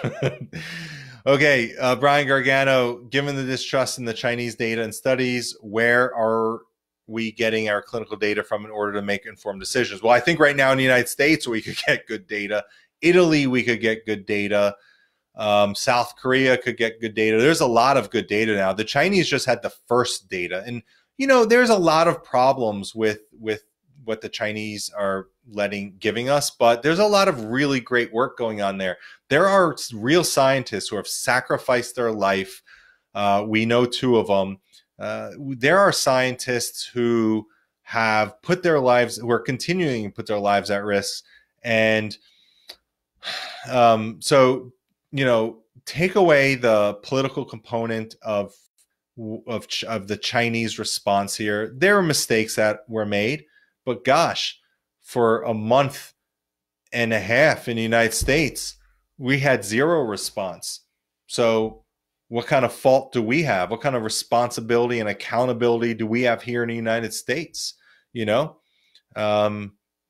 Okay. Brian Gargano, given the distrust in the Chinese data and studies, where are we getting our clinical data from in order to make informed decisions? Well, I think right now in the United States, we could get good data. Italy, we could get good data. South Korea could get good data. There's a lot of good data now. The Chinese just had the first data. And, you know, there's a lot of problems with what the Chinese are giving us, but there's a lot of really great work going on there. There are real scientists who have sacrificed their life. We know two of them. There are scientists who have put their lives, who are continuing to put their lives at risk. And so, you know, take away the political component of the Chinese response here. There are mistakes that were made, but gosh, for a month and a half in the United States, we had zero response. So what kind of fault do we have? What kind of responsibility and accountability do we have here in the United States? You know,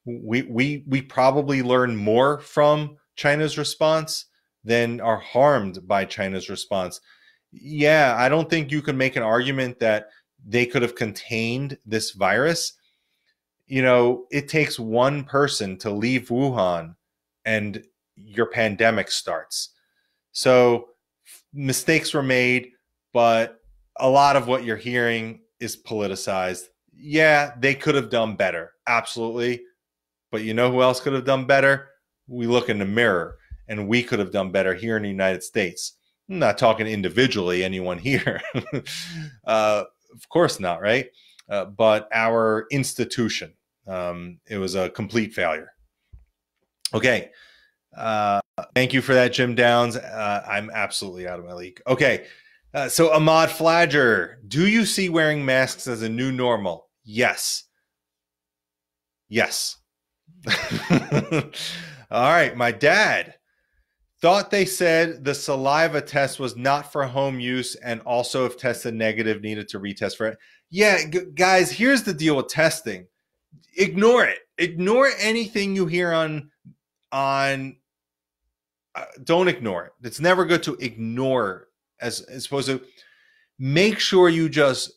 we probably learn more from China's response than are harmed by China's response. Yeah, I don't think you can make an argument that they could have contained this virus. You know, it takes one person to leave Wuhan and your pandemic starts. So mistakes were made, but a lot of what you're hearing is politicized. Yeah, they could have done better. Absolutely. But you know who else could have done better? We look in the mirror, and we could have done better here in the United States. I'm not talking individually, anyone here. Of course not, right? But our institution, it was a complete failure. Okay. Thank you for that, Jim Downs. I'm absolutely out of my league. Okay. So Ahmad Fladger, do you see wearing masks as a new normal? Yes. Yes. All right. My dad thought they said the saliva test was not for home use, and also if tested negative, needed to retest for it. Yeah, guys, here's the deal with testing. Ignore it. Ignore anything you hear on don't ignore it. It's never good to ignore, as opposed to make sure you just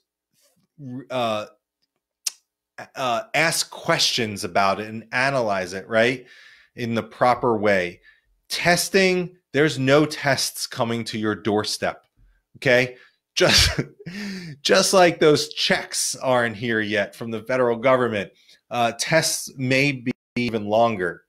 ask questions about it and analyze it, right, in the proper way. Testing, there's no tests coming to your doorstep, okay? Just like those checks aren't here yet from the federal government, tests may be even longer.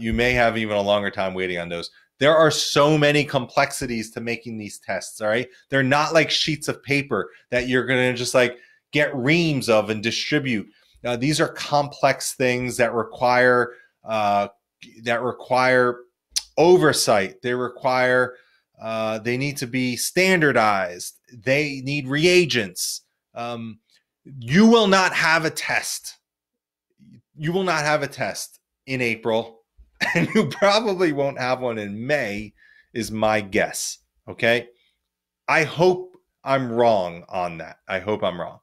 You may have even a longer time waiting on those. There are so many complexities to making these tests, all right? They're not like sheets of paper that you're going to just like get reams of and distribute. These are complex things that require oversight. They require, they need to be standardized. They need reagents. You will not have a test. You will not have a test in April, and you probably won't have one in May, is my guess. Okay. I hope I'm wrong on that. I hope I'm wrong.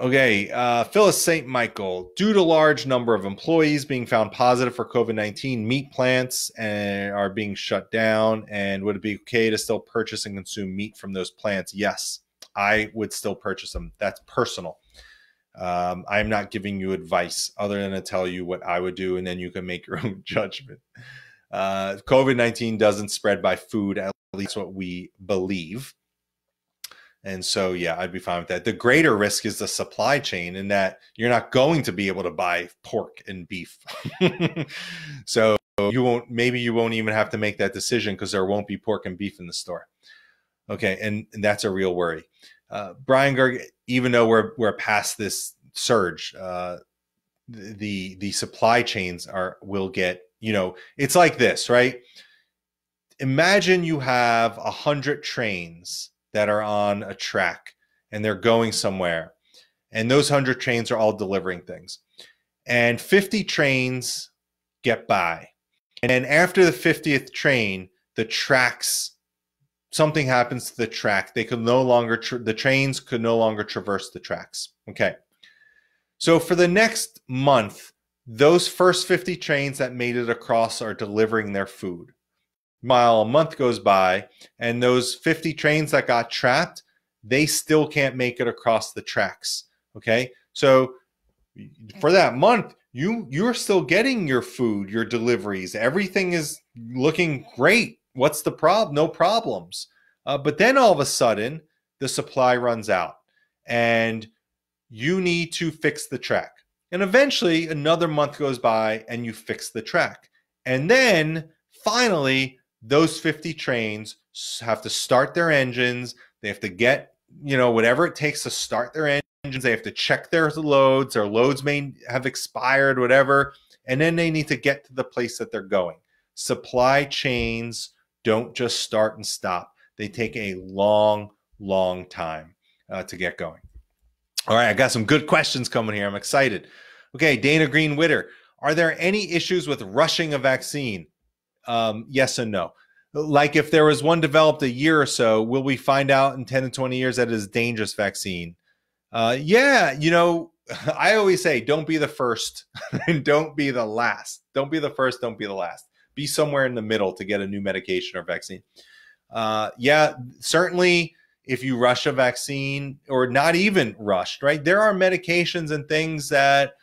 Okay, Phyllis St. Michael, due to large number of employees being found positive for COVID-19, meat plants are being shut down, and would it be okay to still purchase and consume meat from those plants? Yes, I would still purchase them. That's personal. I'm not giving you advice other than to tell you what I would do, and then you can make your own judgment. COVID-19 doesn't spread by food, at least what we believe. And so, yeah, I'd be fine with that. The greater risk is the supply chain, in that you're not going to be able to buy pork and beef. So you won't, maybe you won't even have to make that decision, because there won't be pork and beef in the store. Okay. And that's a real worry. Brian Gerg, even though we're past this surge, the supply chains will get, you know, it's like this, right? Imagine you have 100 trains that are on a track, and they're going somewhere, and those 100 trains are all delivering things, and 50 trains get by, and then after the 50th train, the tracks, something happens to the track. They could no longer, the trains could no longer traverse the tracks. Okay, so for the next month, those first 50 trains that made it across are delivering their food. A month goes by, and those 50 trains that got trapped, they still can't make it across the tracks. Okay, so for that month, you're still getting your food, your deliveries, everything is looking great. What's the problem? No problems. But then all of a sudden, the supply runs out, and you need to fix the track. And eventually another month goes by and you fix the track. And then finally, those 50 trains have to start their engines. They have to get, whatever it takes to start their engines. They have to check their loads. Their loads may have expired, whatever. And then they need to get to the place that they're going. Supply chains don't just start and stop. They take a long, long time to get going. All right, I got some good questions coming here. I'm excited. Okay, Dana Green-Witter. Are there any issues with rushing a vaccine? Yes and no. Like if there was one developed a year or so, will we find out in 10 to 20 years that it is a dangerous vaccine? Yeah, I always say don't be the first and don't be the last. Don't be the first, don't be the last. Be somewhere in the middle to get a new medication or vaccine. Yeah, certainly if you rush a vaccine or not even rushed, right? There are medications and things that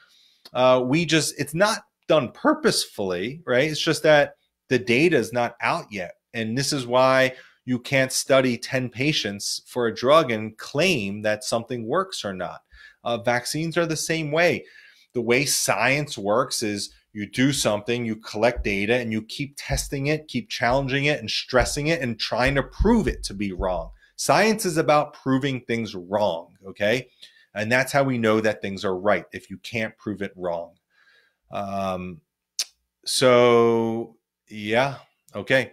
it's not done purposefully, right? It's just that the data is not out yet. And this is why you can't study 10 patients for a drug and claim that something works or not. Vaccines are the same way. The way science works is you do something, you collect data, and you keep testing it, keep challenging it and stressing it and trying to prove it to be wrong. Science is about proving things wrong, okay? And that's how we know that things are right, if you can't prove it wrong. Yeah. Okay.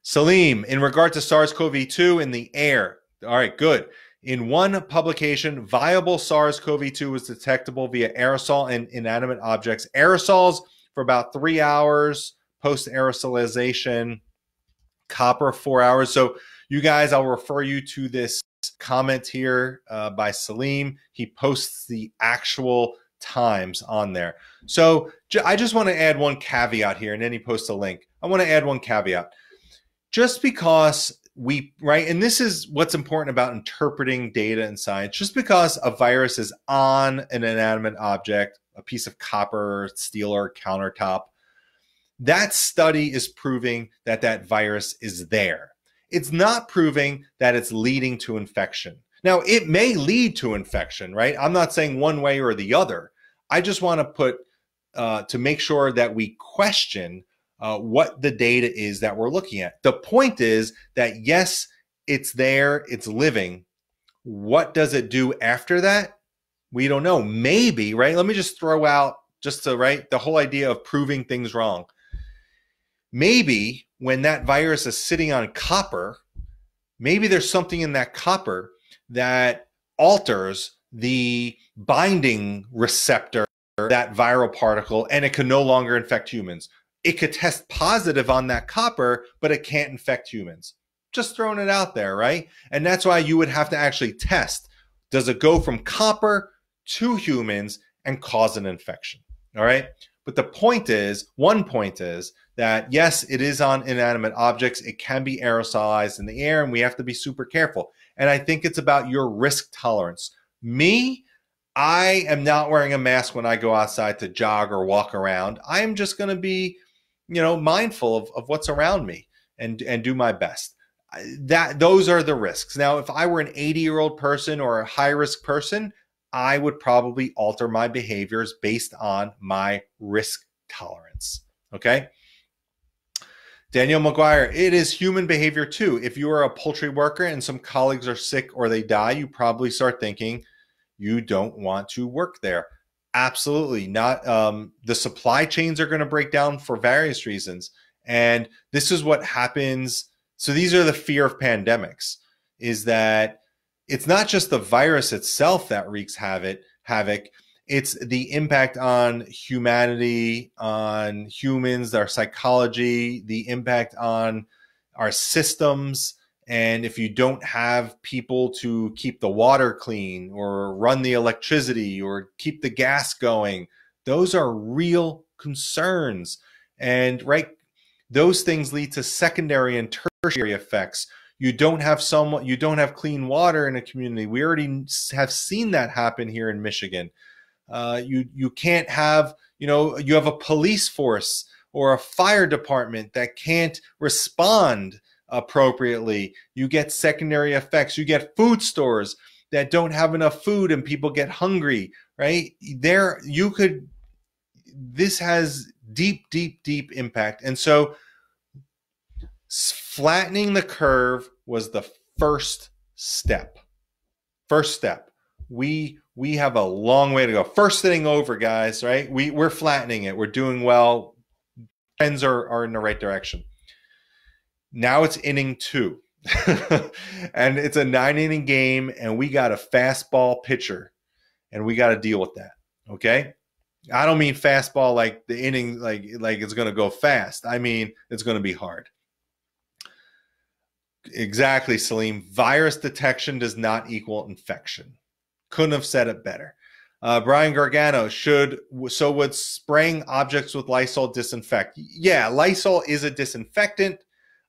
Salim, in regard to SARS-CoV-2 in the air. All right, good. In one publication, viable SARS-CoV-2 was detectable via aerosol and inanimate objects. Aerosols for about 3 hours post-aerosolization, copper 4 hours. So you guys, I'll refer you to this comment here by Salim. He posts the actual times on there. So I just want to add one caveat here, and then he posts a link. I want to add one caveat. Just because and this is what's important about interpreting data in science, just because a virus is on an inanimate object, a piece of copper, steel, or countertop, that study is proving that that virus is there. It's not proving that it's leading to infection. Now, it may lead to infection, right? I'm not saying one way or the other. I just want to put, to make sure that we question what the data is that we're looking at. The point is that, yes, it's there, it's living. What does it do after that? We don't know. Maybe, right? Let me just throw out the whole idea of proving things wrong. Maybe when that virus is sitting on copper, maybe there's something in that copper that alters the binding receptor, that viral particle, and it can no longer infect humans. It could test positive on that copper, but it can't infect humans. Just throwing it out there, right? And that's why you would have to actually test. Does it go from copper to humans and cause an infection? All right. But the point is, that yes, it is on inanimate objects. It can be aerosolized in the air, and we have to be super careful. And I think it's about your risk tolerance. Me, I am not wearing a mask when I go outside to jog or walk around. I'm just going to be, mindful of what's around me and do my best. Those are the risks. Now, if I were an 80-year-old person or a high-risk person, I would probably alter my behaviors based on my risk tolerance. Okay. Daniel McGuire, it is human behavior too. If you are a poultry worker and some colleagues are sick or they die, you probably start thinking you don't want to work there. Absolutely not. The supply chains are going to break down for various reasons. And this is what happens. So these are the fear of pandemics, is that it's not just the virus itself that wreaks havoc. It's the impact on humanity, on humans, our psychology, the impact on our systems. And if you don't have people to keep the water clean or run the electricity or keep the gas going, those are real concerns. And those things lead to secondary and tertiary effects. You don't have clean water in a community. We already have seen that happen here in Michigan. You can't have, you have a police force or a fire department that can't respond appropriately. You get secondary effects. You get food stores that don't have enough food and people get hungry, right? There, you could, this has deep, deep, deep impact. And so flattening the curve was the first step. First step. We have a long way to go. First thing over, guys, right? We're flattening it. We're doing well. Trends are in the right direction. Now it's inning two. And it's a 9-inning game, and we got a fastball pitcher, and we got to deal with that, okay? I don't mean fastball like the inning, like it's going to go fast. I mean it's going to be hard. Exactly, Salim. Virus detection does not equal infection. Couldn't have said it better. Brian Gargano, would spraying objects with Lysol disinfect? Yeah, Lysol is a disinfectant.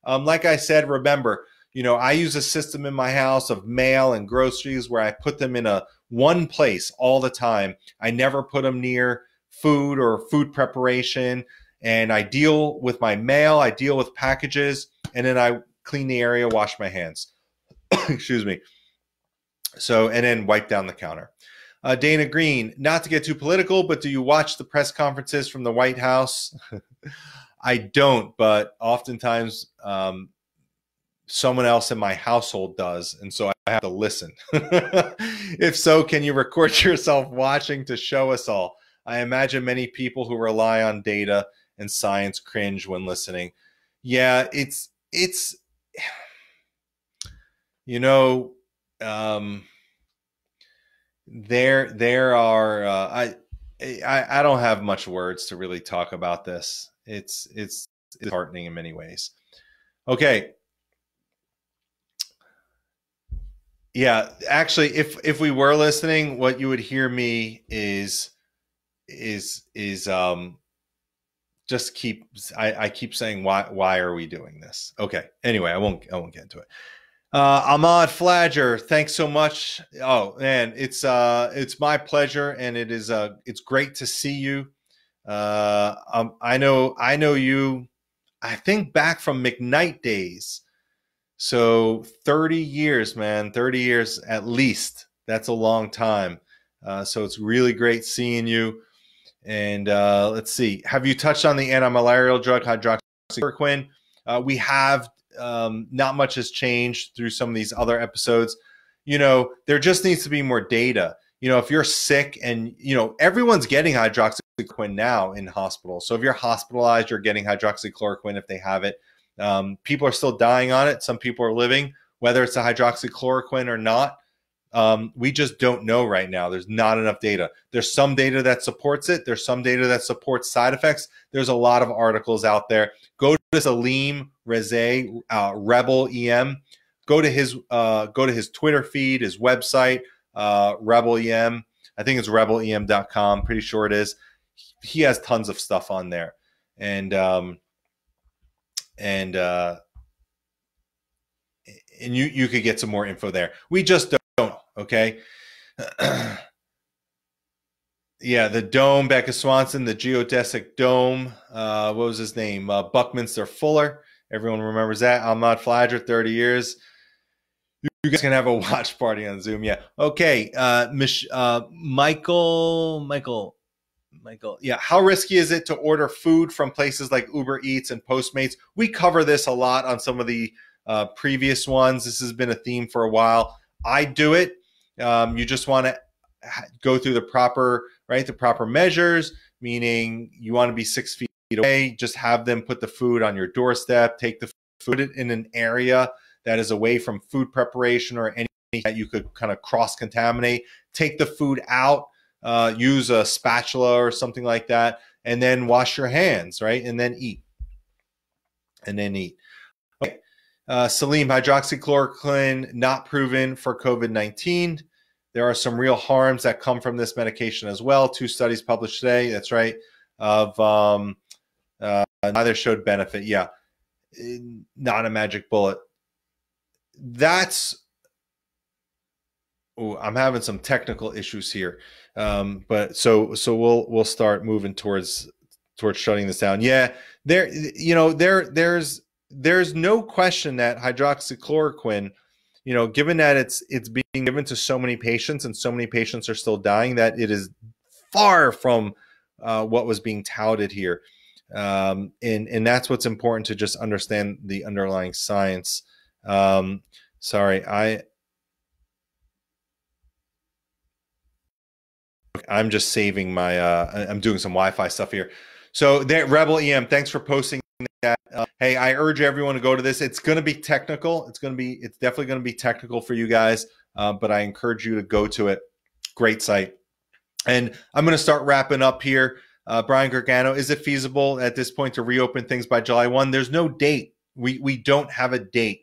Like I said, remember, you know, I use a system in my house of mail and groceries where I put them in one place all the time. I never put them near food or food preparation. And I deal with my mail, I deal with packages, and then I clean the area, wash my hands. Excuse me. So, and then wipe down the counter. Dana Green, not to get too political, but do you watch the press conferences from the White House? I don't, but oftentimes, someone else in my household does, and so I have to listen. If so, can you record yourself watching to show us all? I imagine many people who rely on data and science cringe when listening. Yeah, it's you know, there are I don't have much words to really talk about this. It's disheartening in many ways. Okay. Yeah, actually, if we were listening, what you would hear me is just keep, I keep saying, why are we doing this? Okay. Anyway, I won't get into it. Ahmad Flager, thanks so much. Oh man, it's my pleasure, and it is it's great to see you. I know you, I think back from McKnight days. So 30 years, man, 30 years at least. That's a long time. So it's really great seeing you. And let's see. Have you touched on the antimalarial drug hydroxychloroquine? We have. Not much has changed through some of these other episodes. You know, there just needs to be more data. You know, if you're sick and, you know, everyone's getting hydroxychloroquine now in hospitals. So if you're hospitalized, you're getting hydroxychloroquine if they have it. People are still dying on it. Some people are living, whether it's a hydroxychloroquine or not. We just don't know right now. There's not enough data. There's some data that supports it. There's some data that supports side effects. There's a lot of articles out there. Go to Salim Rezaie, Rebel EM. Go to his Twitter feed, his website, Rebel EM. I think it's rebelem.com. Pretty sure it is. He has tons of stuff on there. And you could get some more info there. We just don't know, okay? Yeah, the Dome, Becca Swanson, the geodesic dome. What was his name? Buckminster Fuller. Everyone remembers that. Ahmad Flager, 30 years. You guys can have a watch party on Zoom, yeah. Okay, Michael, yeah. How risky is it to order food from places like Uber Eats and Postmates? We cover this a lot on some of the previous ones. This has been a theme for a while. I do it. You just want to go through the proper measures, meaning you want to be 6 feet away. Just have them put the food on your doorstep. Take the food in an area that is away from food preparation or anything that you could kind of cross-contaminate. Take the food out. Use a spatula or something like that, and then wash your hands, right? And then eat. Okay. Salim, hydroxychloroquine not proven for COVID-19. There are some real harms that come from this medication as well. 2 studies published today, that's right, of neither showed benefit. Yeah, not a magic bullet. That's... Ooh, I'm having some technical issues here, but so we'll start moving towards shutting this down. Yeah, there's no question that hydroxychloroquine, you know, given that it's being given to so many patients and so many patients are still dying, that it is far from what was being touted here. And that's what's important, to just understand the underlying science. I'm just saving my, I'm doing some Wi-Fi stuff here. So there, Rebel EM, thanks for posting that. Hey, I urge everyone to go to this. It's going to be technical. It's definitely going to be technical for you guys. But I encourage you to go to it. Great site. And I'm going to start wrapping up here. Brian Gargano, is it feasible at this point to reopen things by July 1? There's no date. We don't have a date.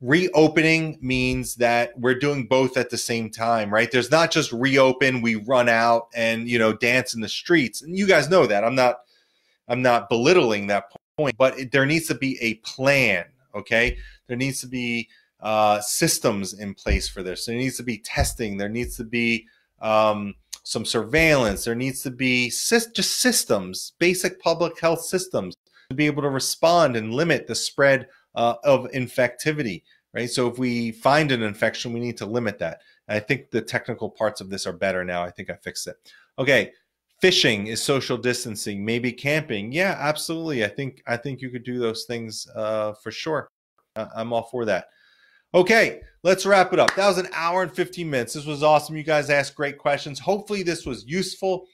Reopening means that we're doing both at the same time, right? There's not just reopen, we run out and, you know, dance in the streets. And you guys know that. I'm not belittling that point, but there needs to be a plan, okay? There needs to be systems in place for this. There needs to be testing. There needs to be some surveillance. There needs to be just systems, basic public health systems, to be able to respond and limit the spread of infectivity, right? So if we find an infection, we need to limit that. And I think the technical parts of this are better now. I think I fixed it. Okay, fishing is social distancing, maybe camping. Yeah, absolutely. I think you could do those things for sure. I'm all for that. Okay, let's wrap it up. That was an hour and 15 minutes. This was awesome. You guys asked great questions. Hopefully this was useful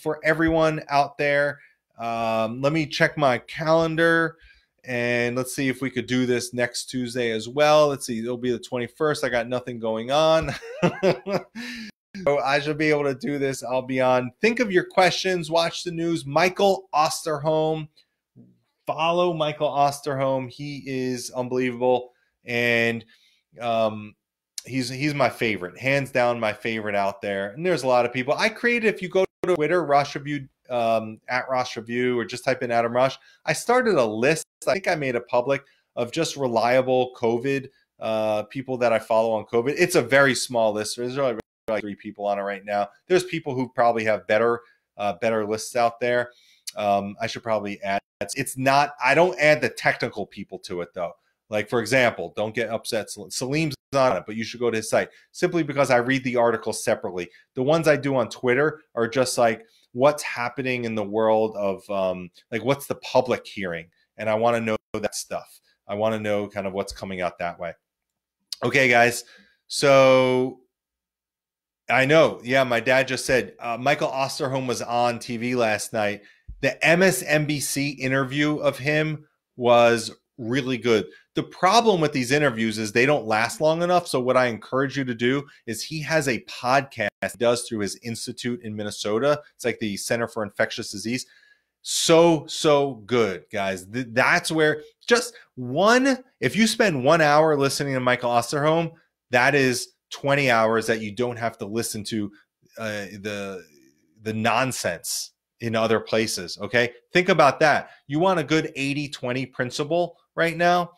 for everyone out there. Let me check my calendar and let's see if we could do this next Tuesday as well. Let's see, it'll be the 21st. I got nothing going on. So I should be able to do this. I'll be on. Think of your questions, watch the news. Michael Osterholm, follow Michael Osterholm. He is unbelievable. And he's my favorite, hands down, my favorite out there. And there's a lot of people. I created, if you go to Twitter, Rosh Review, at Rosh Review, or just type in Adam Rosh, I started a list, I think I made it public, of just reliable COVID people that I follow on COVID. It's a very small list. There's only like 3 people on it right now. There's people who probably have better lists out there. I should probably add. It's not, I don't add the technical people to it though. Like, for example, don't get upset. Salim's on it, but you should go to his site simply because I read the articles separately. The ones I do on Twitter are just like what's happening in the world of like what's the public hearing. And I want to know that stuff. I want to know kind of what's coming out that way. Okay, guys. So I know. Yeah, my dad just said Michael Osterholm was on TV last night. The MSNBC interview of him was really good. The problem with these interviews is they don't last long enough. So what I encourage you to do is he has a podcast he does through his institute in Minnesota. It's like the Center for Infectious Disease. So good, guys. That's where just if you spend 1 hour listening to Michael Osterholm, that is 20 hours that you don't have to listen to the nonsense in other places. Okay. Think about that. You want a good 80-20 principle right now.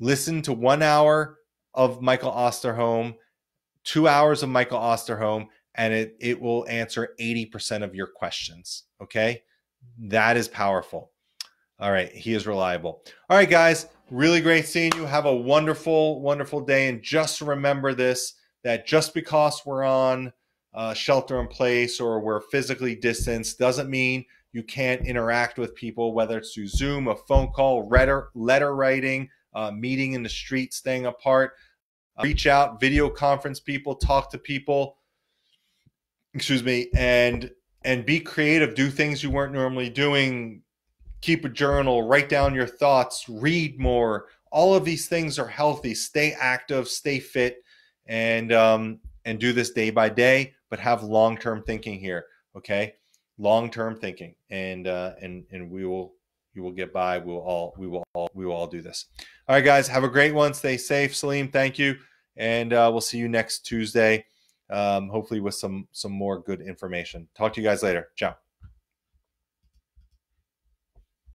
Listen to 1 hour of Michael Osterholm, 2 hours of Michael Osterholm, and it will answer 80% of your questions. Okay. That is powerful. All right. He is reliable. All right, guys, really great seeing you. Have a wonderful, wonderful day. And just remember this, that just because we're on shelter in place or we're physically distanced doesn't mean you can't interact with people, whether it's through Zoom, a phone call, letter writing, meeting in the street, staying apart, reach out, video conference people, talk to people, excuse me, and be creative, do things you weren't normally doing, keep a journal, write down your thoughts, read more. All of these things are healthy. Stay active, stay fit, and do this day by day, but have long-term thinking here. Okay. Long-term thinking. And you will get by. We will all do this. All right, guys, have a great one. Stay safe. Salim, thank you. And we'll see you next Tuesday. Hopefully with some more good information. Talk to you guys later. Ciao.